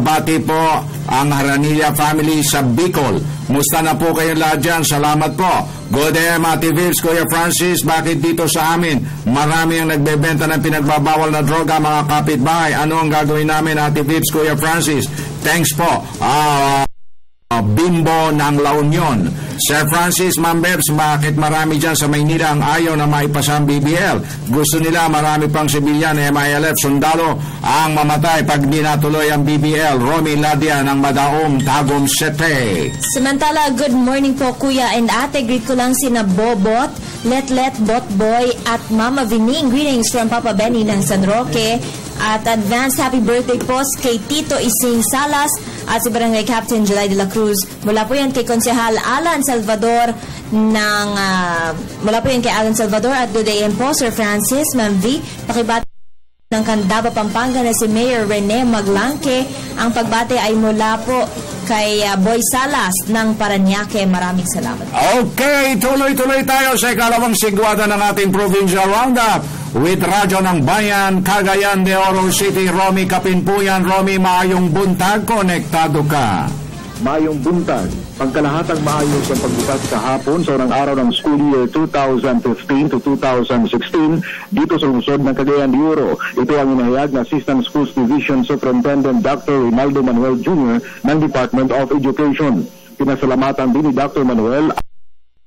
Bati po ang Aranilla family sa Bicol. Musta na po kayo lahat dyan? Salamat po. Good day, Ate Vibs, Kuya Francis, bakit dito sa amin marami ang nagbebenta ng pinagbabawal na droga, mga kapitbahay? Ano ang gagawin namin, Ate Vibs, Kuya Francis? Thanks po. Bimbo ng La Union. Sir Francis, Ma'am Bebs, bakit marami dyan sa Maynila ang ayaw na maipasang BBL? Gusto nila marami pang sibilyan, MILF, sundalo ang mamatay pag di natuloy ang BBL. Romy Ladia ng Madaong, Tagum Sete. Samantala, good morning po kuya and ate. Greet ko lang sina Bobot, Letlet, Botboy at Mama Vining. Greetings from Papa Benny ng San Roque. At advanced happy birthday po kay Tito Ising Salas at si Barangay Captain July de la Cruz. Mula po yan kay Konsehal Alan Salvador ng mula po yan kay Alan Salvador. At good day po Sir Francis, Ma'am V, pakibati ng Candaba, Pampanga na si Mayor Rene Maglangke. Ang pagbati ay mula po kay Boy Salas ng Paranaque. Maraming salamat. Okay, tuloy-tuloy tayo sa ikalawang sigwada ng ating provincial roundup with Radio ng Bayan, Cagayan de Oro City. Romy Kapinpuyan. Romy, maayong buntag, konektado ka. Maayong buntag, pagkalahatang maayos ang pagbukas kahapon sa unang araw ng school year 2015 to 2016 dito sa lungsod ng Cagayan de Oro. Ito ang inahayag na Assistant Schools Division Superintendent Dr. Rinaldo Manuel Jr. ng Department of Education. Pinasalamatan din ni Dr. Manuel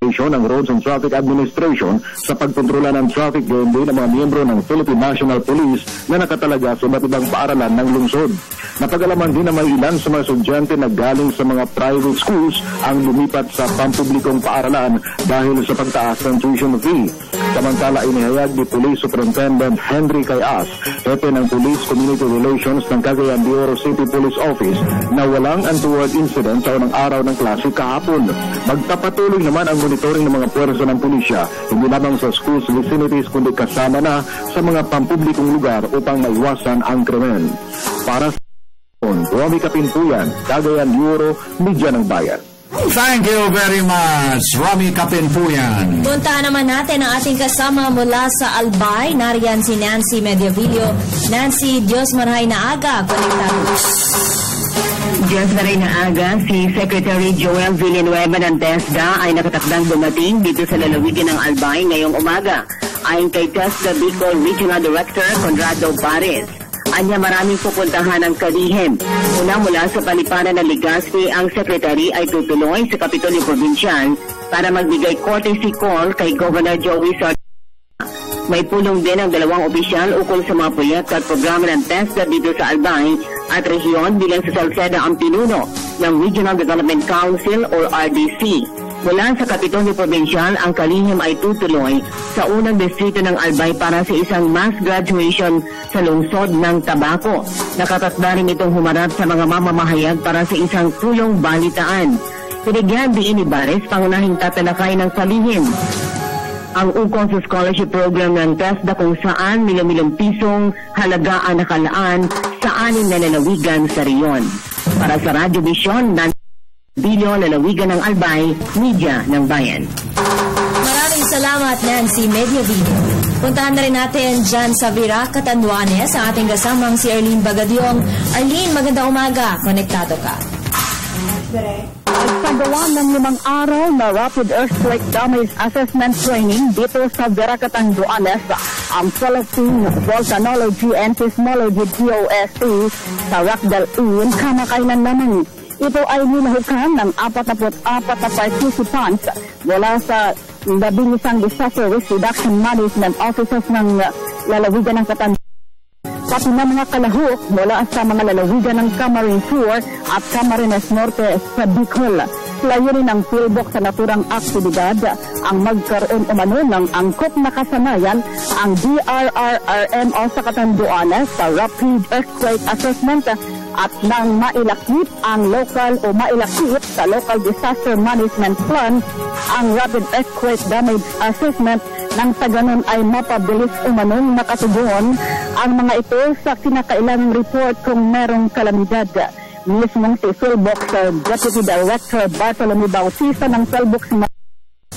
ng Roads and Traffic Administration sa pagkontrola ng traffic gayon din ng mga miyembro ng Philippine National Police na nakatalaga sa iba't ibang paaralan ng lungsod. Napag-alaman din na may ilan sa mga estudyante na galing sa mga private schools ang lumipat sa pampublikong paaralan dahil sa pagtaas ng tuition fee. Samantala, inihayag ni Police Superintendent Henry Cayas, hepe ng Police Community Relations ng Cagayan de Oro City Police Office, na walang untoward incident sa unang araw ng klase kahapon. Magpapatuloy naman ang monitoring ng mga puwersa ng pulisya, hindi lamang sa schools vicinities kundi kasama na sa mga pampublikong lugar upang maiwasan ang krimen. Para sa Romy Kapinpuyan, Cagayan de Oro, Media ng Bayan. Thank you very much, Romy Kapinpuyan. Puntahan naman natin ang ating kasama mula sa Albay. Nariyan si Nancy Mediavillo. Nancy, Diyos marahay na aga. Konektado. Diyos na rin na aga, si Secretary Joel Villanueva ng TESDA ay nakatakdang dumating dito sa lalawigan ng Albay ngayong umaga. Ayon kay TESDA Bicol Regional Director Conrado Pares, anya maraming pupuntahan ng kalihim. Una, mula sa paliparan ng Legazpi, ang Secretary ay tutuloy sa Kapitolyo Provincial para magbigay courtesy call kay Governor Joey Sor. May pulong din ang dalawang opisyal ukol sa mga proyekto at programa ng TESDA dito sa Albay at rehiyon bilang sa Salceda ang pinuno ng Regional Development Council o RDC. Mula sa Kapitolyo Provincial, ang kalihim ay tutuloy sa unang distrito ng Albay para sa isang mass graduation sa lungsod ng Tabaco. Nakatatda rin itong humarap sa mga mamamahayag para sa isang tulong balitaan. Pinigyan din ni Bares pangunahing tatalakay ng kalihim ang ukol sa scholarship program ng TESDA kung saan milyong-milyong pisong halaga ang nakalaan sa anin na lalawigan sa riyon. Para sa RadyoBisyon, Bilyo, lalawigan ng Albay, Media ng Bayan. Maraming salamat, Nancy Mediavillo. Puntahan na rin natin dyan sa Viraca, Catanduanes, ang ating kasamang si Arlene Bagadiong. Arlene, maganda umaga. Konektado ka. Nagpagawa ng 5 araw na Rapid Earthquake Damage Assessment Training dito sa Viraca, Catanduanes ang Philippine Volcanology and Seismology DOST sa Rockdale, kamakailan naman. Ito ay nilahukan ng 44 na participants mula sa 11 disaster risk reduction management officers ng lalawigan ng Catanduanes, pati na mga kalahok mula sa mga lalawigan ng Camarines Sur at Camarines Norte sa Bicol. Layunin ng PhilBoc sa naturang aktibidad ang magkaroon umano ng angkop na kasanayan ang DRRRMO sa Catanduanes sa Rapid Earthquake Assessment at nang mailakip ang local o mailakip sa Local Disaster Management Plan ang Rapid Earthquake Damage Assessment nang sa ganun ay mapabilis umanong nakatugon ang mga ito sa kinakailangang report kung merong kalamidad. Mismong si PhilBoc Deputy Director Bartolome Bautista ng PhilBoc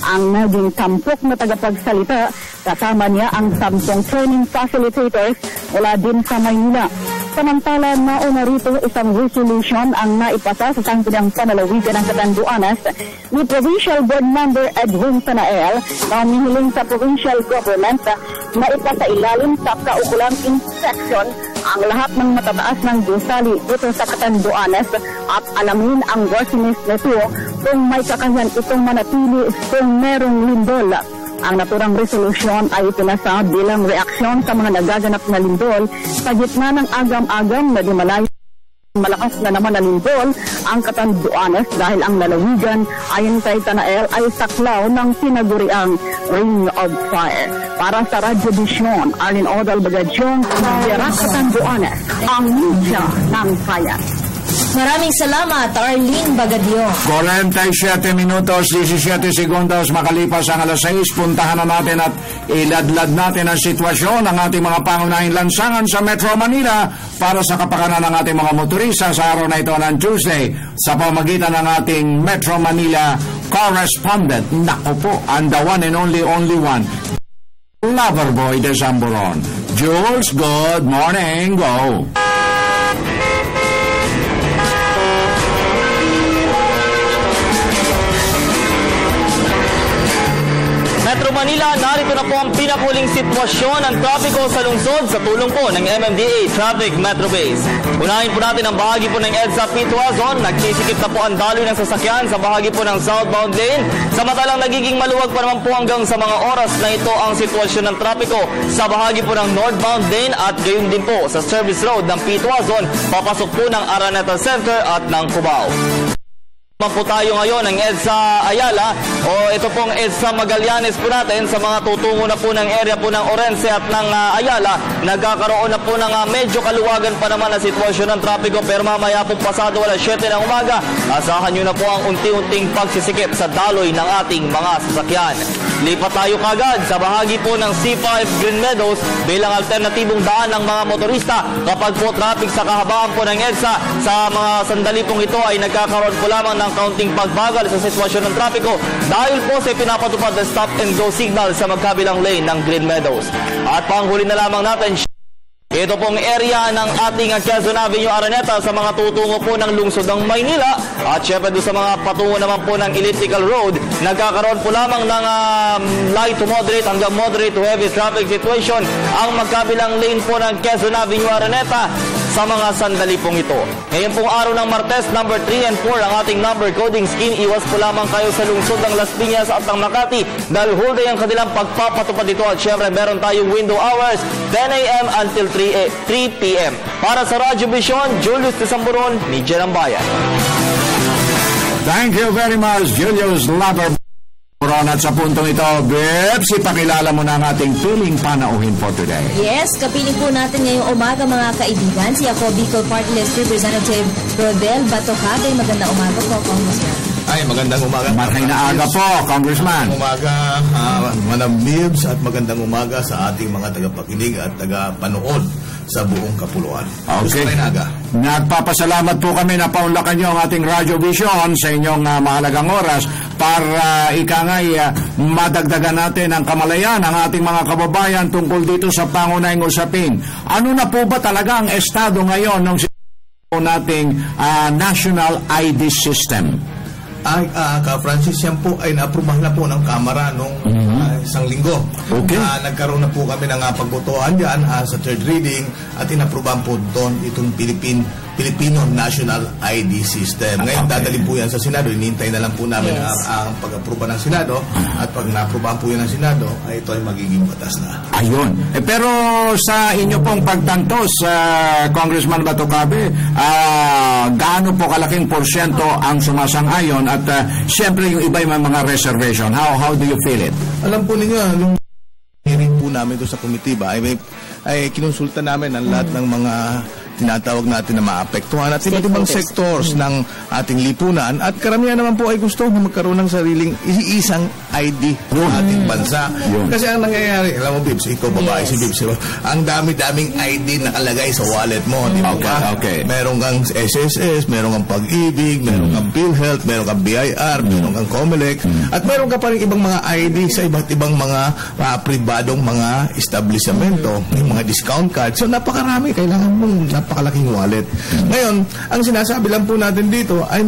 ang naging tampok na tagapagsalita, kasama niya ang 10 training facilitators mula din sa Maynila. Samantala, nauna rito isang resolution ang naipasa sa sangkutang panalawigan ng Catanduanes ni Provincial Board Member Edwin Sanael na humihiling sa provincial government na ipasailalim sa kaukulang inspection ang lahat ng matataas ng gusali dito sa Catanduanes at alamin ang worthiness nito kung may kakayahan itong manatili kung merong lindol. Ang naturang resolusyon ay ipinasa bilang reaksyon sa mga nagaganap na lindol sa gitna ng agam-agam na di malayo. Malakas na naman na lindol ang Catanduanes dahil ang lalawigan ayon kay Tanael ay saklaw ng tinaguriang Ring of Fire. Para sa RadyoBisyon, Arlene Odal Bagadyong, Sierra Catanduanes, ang media ng bayan. Maraming salamat, Arlene Bagadio. 47 minutos, 17 segundos makalipas ang alas 6. Puntahan na natin at iladlad natin ang sitwasyon ng ating mga pangunahing lansangan sa Metro Manila para sa kapakanan ng ating mga motorista sa araw na ito ng Tuesday sa pamagitan ng ating Metro Manila correspondent. Naku po, and the one and only one, Loverboy de Zamboron. Jules, good morning, go! Metro Manila, narito na po ang pinakahuling sitwasyon ng trapiko sa lungsod sa tulong po ng MMDA Traffic Metro Base. Unahin po natin ang bahagi po ng EDSA P2A Zone. Nagsisikip na po ang daloy ng sasakyan sa bahagi po ng southbound lane. Samantalang nagiging maluwag pa naman po hanggang sa mga oras na ito ang sitwasyon ng trapiko sa bahagi po ng northbound lane at gayon din po sa service road ng P2A Zone, papasok po ng Araneta Center at ng Cubao. Po tayo ngayon ng EDSA Ayala o ito pong EDSA Magallanes po natin sa mga tutungo na po ng area po ng Orense at ng Ayala. Nagkakaroon na po ng medyo kaluwagan pa naman na sitwasyon ng trapiko pero mamaya po pasado alas 7 ng umaga asahan nyo na po ang unti-unting pagsisikip sa daloy ng ating mga sasakyan. Lipat tayo kagad sa bahagi po ng C5 Green Meadows bilang alternatibong daan ng mga motorista kapag po traffic sa kahabaan po ng EDSA. Sa mga sandali pong ito ay nagkakaroon po lamang ng kaunting pagbagal sa sitwasyon ng trapiko dahil po sa pinapatupad na stop and go signal sa magkabilang lane ng Green Meadows. At panghuli na lamang natin, ito pong area ng ating Quezon Avenue Araneta sa mga tutungo po ng lungsod ng Maynila at syempre doon sa mga patungo naman po ng Elliptical Road, nagkakaroon po lamang ng light to moderate hanggang moderate to heavy traffic situation ang magkabilang lane po ng Quezon Avenue Araneta sa mga sandali pong ito. Ngayon pong araw ng Martes, number 3 and 4 ang ating number coding scheme. Iwas po lamang kayo sa lungsod ng Las Piñas at ng Makati dahil whole day ang kanilang pagpapatupad dito at syempre meron tayong window hours 10 a.m. until 3 p.m. Para sa RadyoBisyon, Julius de Zamboron, Media ng Bayan. Thank you very much, Julius Lover. At sa puntong ito, Bebs, ipakilala mo na ang ating piling panauhin for today. Yes, kapiling po natin ngayong umaga mga kaibigan, si ako Bicol Party List Representative Rodel Batocagay. Magandang umaga po, Congressman. Ay, magandang umaga. Marhay na aga po, Congressman. Magandang umaga, Madam Bebs, at magandang umaga sa ating mga tagapakinig at tagapanood sa buong kapuluan. Okay. Nagpapasalamat po kami na paunlakan nyo ang ating RadyoBisyon sa inyong mahalagang oras para ikangay madagdagan natin ang kamalayan ng ating mga kababayan tungkol dito sa pangunahing usapin. Ano na po ba talaga ang estado ngayon ng nating National ID System? Ka-Francis, yan po ay naaprubahan na po ng Kamara noong isang linggo. Okay. Nagkaroon na po kami ng pagbotohan dyan sa third reading at inaprubahan po doon itong Filipino National ID System. Ngayon, dadali po yan sa Senado. Hinihintay na lang po namin ang pag-apruba ng Senado at pag na-aprubahan po yan ng Senado, ito ay magiging batas na. Ayun. Pero sa inyo pong pagtantos, Congressman Batocabe, gaano po kalaking porsyento ang sumasang-ayon at siyempre yung iba yung mga reservation. How do you feel it? Alam po ninyo, nung hearing po namin doon sa komitiba, ay kinonsulta namin ang lahat ng mga tinatawag natin na maapektuhan at iba't ibang sectors ng ating lipunan at karamihan naman po ay gusto na magkaroon ng sariling isang ID ng ating bansa. Kasi ang nangyayari, alam mo Bibs, ikaw babae si Bibs, ang dami-daming ID na nakalagay sa wallet mo, di ba? Meron kang SSS, meron kang Pag-ibig, meron kang PhilHealth, meron kang BIR, meron kang COMELEC, at meron ka pa rin ibang mga ID sa iba't ibang mga pribadong mga establishmento, yung mga discount cards. So napakarami, kailangan mong napakalaking wallet. Ngayon, ang sinasabi lang po natin dito ay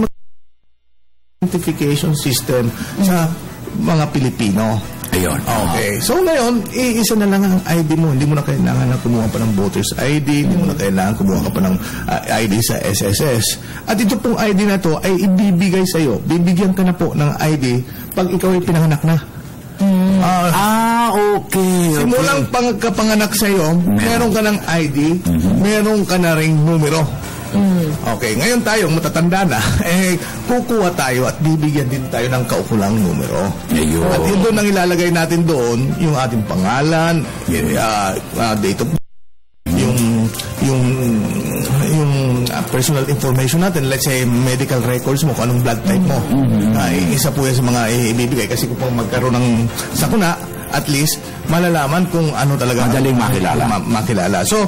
identification system sa mga Pilipino. Ayun. Okay. So ngayon, isa na lang ang ID mo. Hindi mo na kailangan na kumuha pa ng voters ID. Hindi mo na kailangan kumuha ka pa ng ID sa SSS. At ito pong ID na to ay ibibigay sa'yo. Bibigyan ka na po ng ID pag ikaw ay pinanganak na. Okay. Simulang pagkapanganak sa'yo, meron ka ng ID, meron ka na ring numero. Okay, ngayon tayo, matatanda na, eh, kukuha tayo at bibigyan din tayo ng kaukulang numero. Ayun. At yun doon ang ilalagay natin doon, yung ating pangalan, date of birth, yung personal information natin, let's say medical records mo, kung anong blood type mo. Isa po yan sa mga ibibigay kasi kung magkaroon ng sakuna, at least malalaman kung ano talaga madaling makilala. Makilala. So,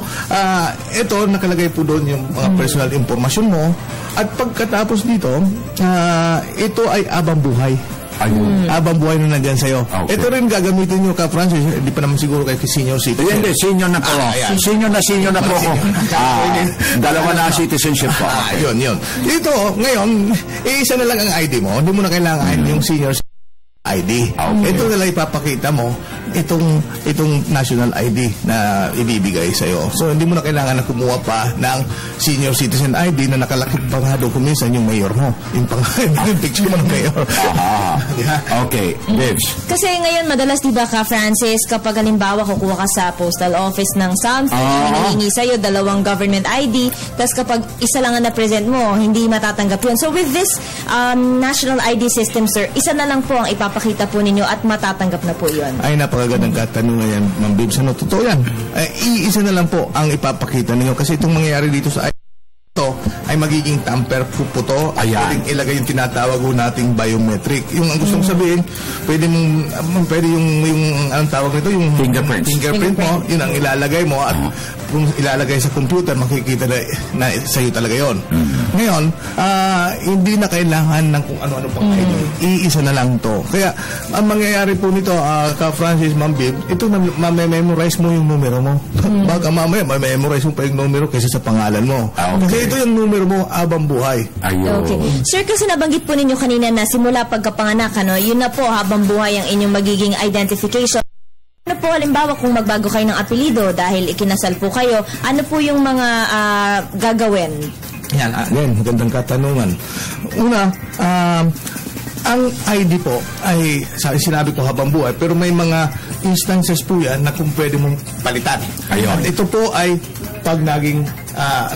ito, nakalagay po doon yung mga personal information mo. At pagkatapos dito, ito ay abang buhay. Ayun. Abang buhay na nandyan sa'yo. Okay. Ito rin gagamitin nyo ka, Francis. Hindi pa naman siguro kayo senior citizen. Hindi, senior na po. Senior na po ko. Dalawa na citizenship po. Yun, yun. Dito, ngayon, isa na lang ang ID mo. Hindi mo na kailangan yung senior citizen ID. Okay. Ito nila ipapakita mo itong national ID na ibibigay sa'yo. So, hindi mo na kailangan na kumuha pa ng senior citizen ID na nakalakip pa nga doon kuminsan yung mayor mo. Yung picture mo ng mayor. Okay. Babes. Kasi ngayon, madalas diba ka, Francis, kapag halimbawa kukuha ka sa postal office ng something, hinihingi sa'yo dalawang government ID, tapos kapag isa lang na present mo, hindi matatanggap yun. So, with this national ID system, sir, isa na lang po ang ipapakita po ninyo at matatanggap na po yun. Ay, napakagandang katanungan yan, Ma'am Bibs. Ano, totoo yan. Iisa na lang po ang ipapakita ninyo kasi itong mangyayari dito sa ito ay magiging tamper po to. Ayan. Pwedeng ilagay yung tinatawag ho nating biometric. Yung ang gustong sabihin, pwede yung anong tawag nito? Yung fingerprint mo, yun ang ilalagay mo at kung ilalagay sa computer, makikita na sa'yo talaga yun. Ngayon, hindi na kailangan ng kung ano-ano pang ID. Iisa na lang to. Kaya, ang mangyayari po nito, Ka Francis, Ma'am Bib, ito na ma-memorize mo yung numero mo. Baka mamaya, ma-memorize mo pa yung numero kaysa sa pangalan mo. Okay. Kasi ito yung numero mo, abang buhay. Ayun. Okay. Sir, kasi nabanggit po ninyo kanina na simula pagkapanganak, ano, yun na po, habang buhay ang inyong magiging identification. Ano po, halimbawa, kung magbago kayo ng apelido dahil ikinasal po kayo, ano po yung mga gagawin? Yan, again, magandang katanungan. Una, ang ID po ay, sinabi ko habang buhay, pero may mga instances po yan na kung pwede mong palitan. Ayun. At ito po ay pag naging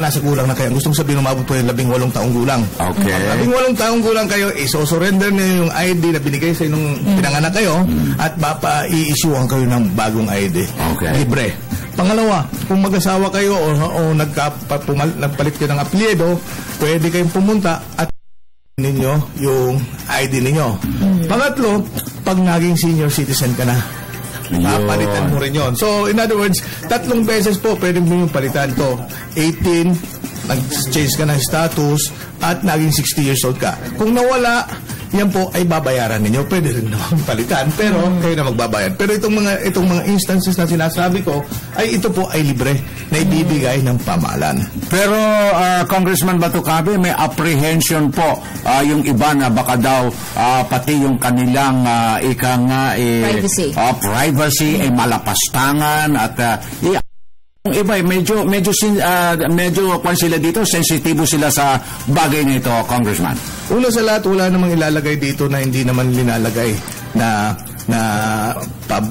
nasa gulang na kayo. Gustong sabihin, umabot po yung 18 taong gulang. Okay. Pag 18 taong gulang kayo, iso-surrender niyo yung ID na binigay sa nung pinanganak kayo at mapa-i-issuean kayo ng bagong ID. Okay. Libre. Pangalawa, kung mag-asawa kayo o nagpalit kayo ng apelyido, pwede kayong pumunta at ninyo yung ID ninyo. Pangatlo, pag naging senior citizen ka na, papalitan mo rin yun. So, in other words, tatlong beses po pwede mo yung palitan to. 18, nag-change ka ng status, at naging 60 years old ka. Kung nawala, yan po ay babayaran ninyo. Pwede rin naman palitan, pero kayo na magbabayad. Pero itong mga instances na sinasabi ko, ay ito po ay libre na ibibigay ng pamahalaan. Pero, Congressman Batucabe, may apprehension po yung iba na baka daw pati yung kanilang privacy ay malapastangan at yung iba, medyo kwan sila dito, sensitibo sila sa bagay nito, Congressman. Una sa lahat, wala namang ilalagay dito na hindi naman linalagay na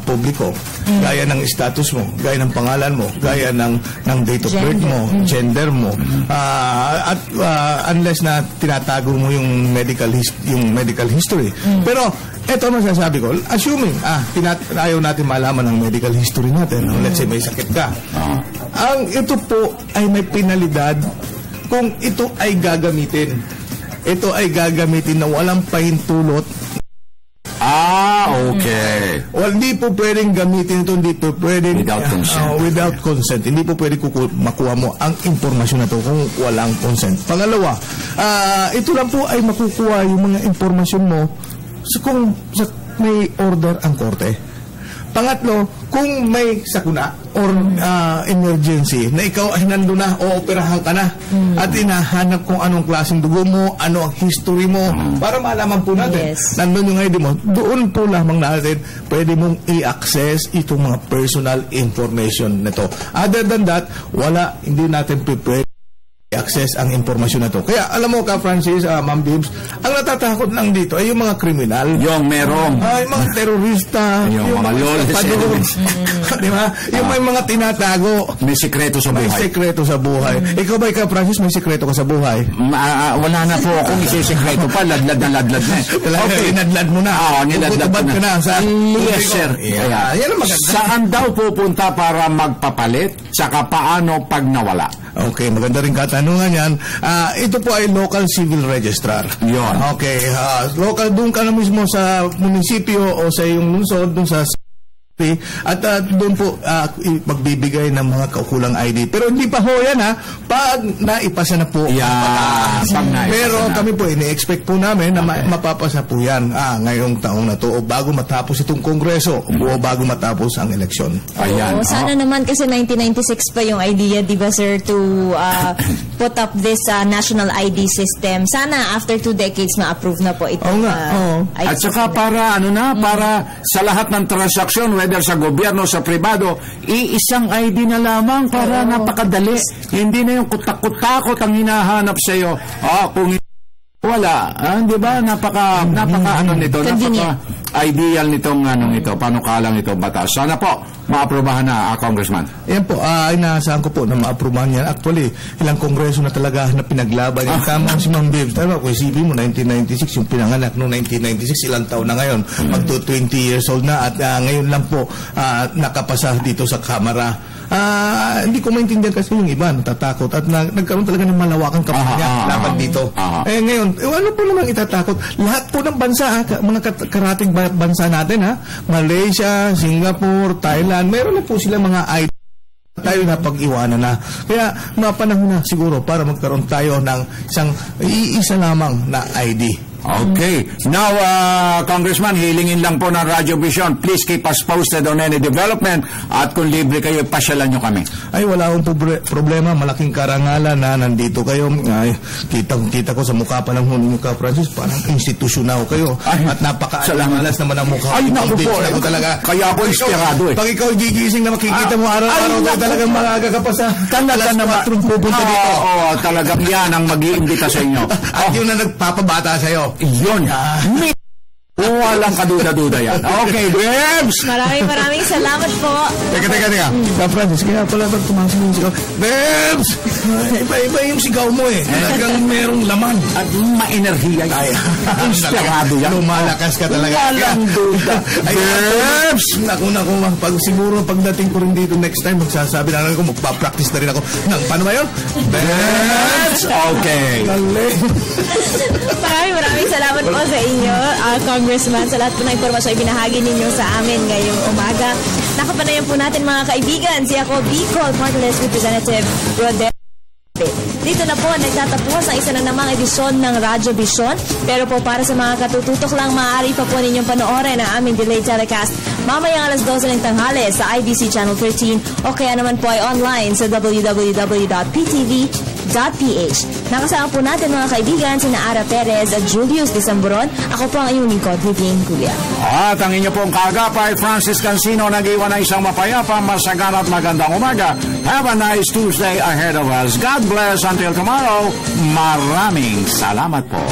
publiko. Gaya ng status mo, gaya ng pangalan mo, gaya ng date of birth mo, gender mo. Unless na tinatago mo yung medical history. Pero, eto ang masasabi ko. Assuming, ayaw natin malaman ang medical history natin. Let's say, may sakit ka. Ito po ay may penalidad kung ito ay gagamitin. Ito ay gagamitin na walang pahintulot. Okay. Well, hindi po pwedeng gamitin ito, hindi po pwedeng without consent. Hindi po pwedeng makuha mo ang impormasyon na ito kung walang consent. Pangalawa, ito lang po ay makukuha yung mga impormasyon mo kung may order ang korte. Pangatlo, kung may sakuna or emergency na ikaw ay nando na o operahan ka na at inahanap kung anong klaseng dugo mo, ano ang history mo, para malaman po natin, nandun yung ID mo, doon po lamang natin pwede mong i-access itong mga personal information nito. Other than that, wala, hindi natin prepared access ang impormasyon na to. Kaya alam mo ka, Francis, Ma'am Vibs, ang natatakot lang dito ay yung mga kriminal. Yung merong. Yung mga terorista. yung mga lawless. Di ba? Yung may mga tinatago. May sekreto sa buhay. May sekreto sa buhay. Ikaw ba, ka, Francis, may sekreto ka sa buhay? Wala na po akong isisekreto pa. Ladlad na ladlad na. Okay, inadlad mo na. Oo, niladlad ko na. Yes, sir. Saan daw pupunta para magpapalit? Saka paano pag nawala? Okay, maganda rin katanungan yan. Ito po ay local civil registrar. Yun. Okay, local, doon ka na mismo sa munisipyo o sa iyong lungsod, doon sa at doon po magbibigay ng mga kaukulang ID. Pero hindi pa ho yan, ha? Pag naipasa na po. Yeah, pero na kami po, ini-expect po namin na mapapasa po yan ngayong taong na to o bago matapos itong kongreso o bago matapos ang eleksyon. Ayan. Sana naman kasi 1996 pa yung idea, di ba, sir, to put up this national ID system. Sana after 2 decades ma-approve na po ito. At saka para, ano na, para sa lahat ng transaksyon, sa gobyerno, sa pribado, iisang ID na lamang para napakadali. Hindi na yung kutakot-takot ang hinahanap sa'yo. Kung wala, di ba? Napaka ano nito, napaka ideal nitong anong ito, panukalang ito batas. Sana po maaprubahan na, Congressman. Yan po, ay nasaan ko po na maaprubahan yan. Actually, ilang kongreso na talaga na pinaglaban yung tamang si Ma'am Bibs. Tama ko, isipin mo, 1996, yung pinanganak noong 1996, ilang taon na ngayon. Magto 20 years old na at ngayon lang po nakapasa dito sa Kamara. Hindi ko maintindihan kasi yung iba natatakot at nagkaroon talaga ng malawakang kampanya laban dito. Eh ngayon, ano po namang itatakot? Lahat po ng bansa, mga karating bansa natin, ha? Malaysia, Singapore, Thailand, meron na po sila mga ID tayo na pag-iwanan na. Kaya mapanahon na siguro para magkaroon tayo ng iisa lamang na ID. Okay. Now, Congressman, hilingin lang po ng RadyoBisyon. Please keep us posted on any development at kung libre kayo, pasyalan nyo kami. Ay, wala akong problema. Malaking karangalan na nandito kayo. Kitang-kita ko sa mukha pa ng huling mukha, Francis. Parang institutional kayo. Ay, at napaka-alangalas naman ang mukha. Ay, naku po. Kaya ako inspirado eh. Pag ikaw gigising na makikita mo araw-araw, talagang malaga ka pa sa talagang naman pupunta dito. Oo, talagang yan ang mag-iimbita sa inyo. At yun na nagpapabata sa'yo. Iyon. Walang kaduda-duda yan. Okay, Bebs! Maraming salamat po. Teka. Sa Francis, kaya pala ba tumasin yung sigaw? Bebs! Iba-iba yung sigaw mo eh. Talagang merong laman. At ma-enerhiya yan. Inspirado yan. Lumalakas ka talaga. Walang duda. Bebs! Naku. Siguro pagdating ko rin dito next time, magsasabi na lang ko, magpa-practice na rin ako. Paano ba yun? Bebs! Okay. Maraming salamat po sa inyo, Congressman, sa lahat po ng impormasyon ay binahagi ninyo sa amin ngayong umaga. Nakapanayan po natin, mga kaibigan, si ako, Bicol Partless Representative Rodel. Dito na po, nagtatapos ang isa na namang edisyon ng RadyoBisyon. Pero po, para sa mga katututok lang, maaari pa po ninyong panoorin ang aming delayed telecast mamayang alas 12 ng tanghali sa IBC Channel 13 o kaya naman po ay online sa www.ptv.ph. Nakasama po natin, mga kaibigan, sina Ara Perez at Julius de Samboron. Ako po ang iyong lingkod, Vivian Gulia. At ang inyo pong kaagapay, Francis Cansino, nag-iwan ng isang mapayapa, masagana at magandang umaga. Have a nice Tuesday ahead of us. God bless until tomorrow. Maraming salamat po.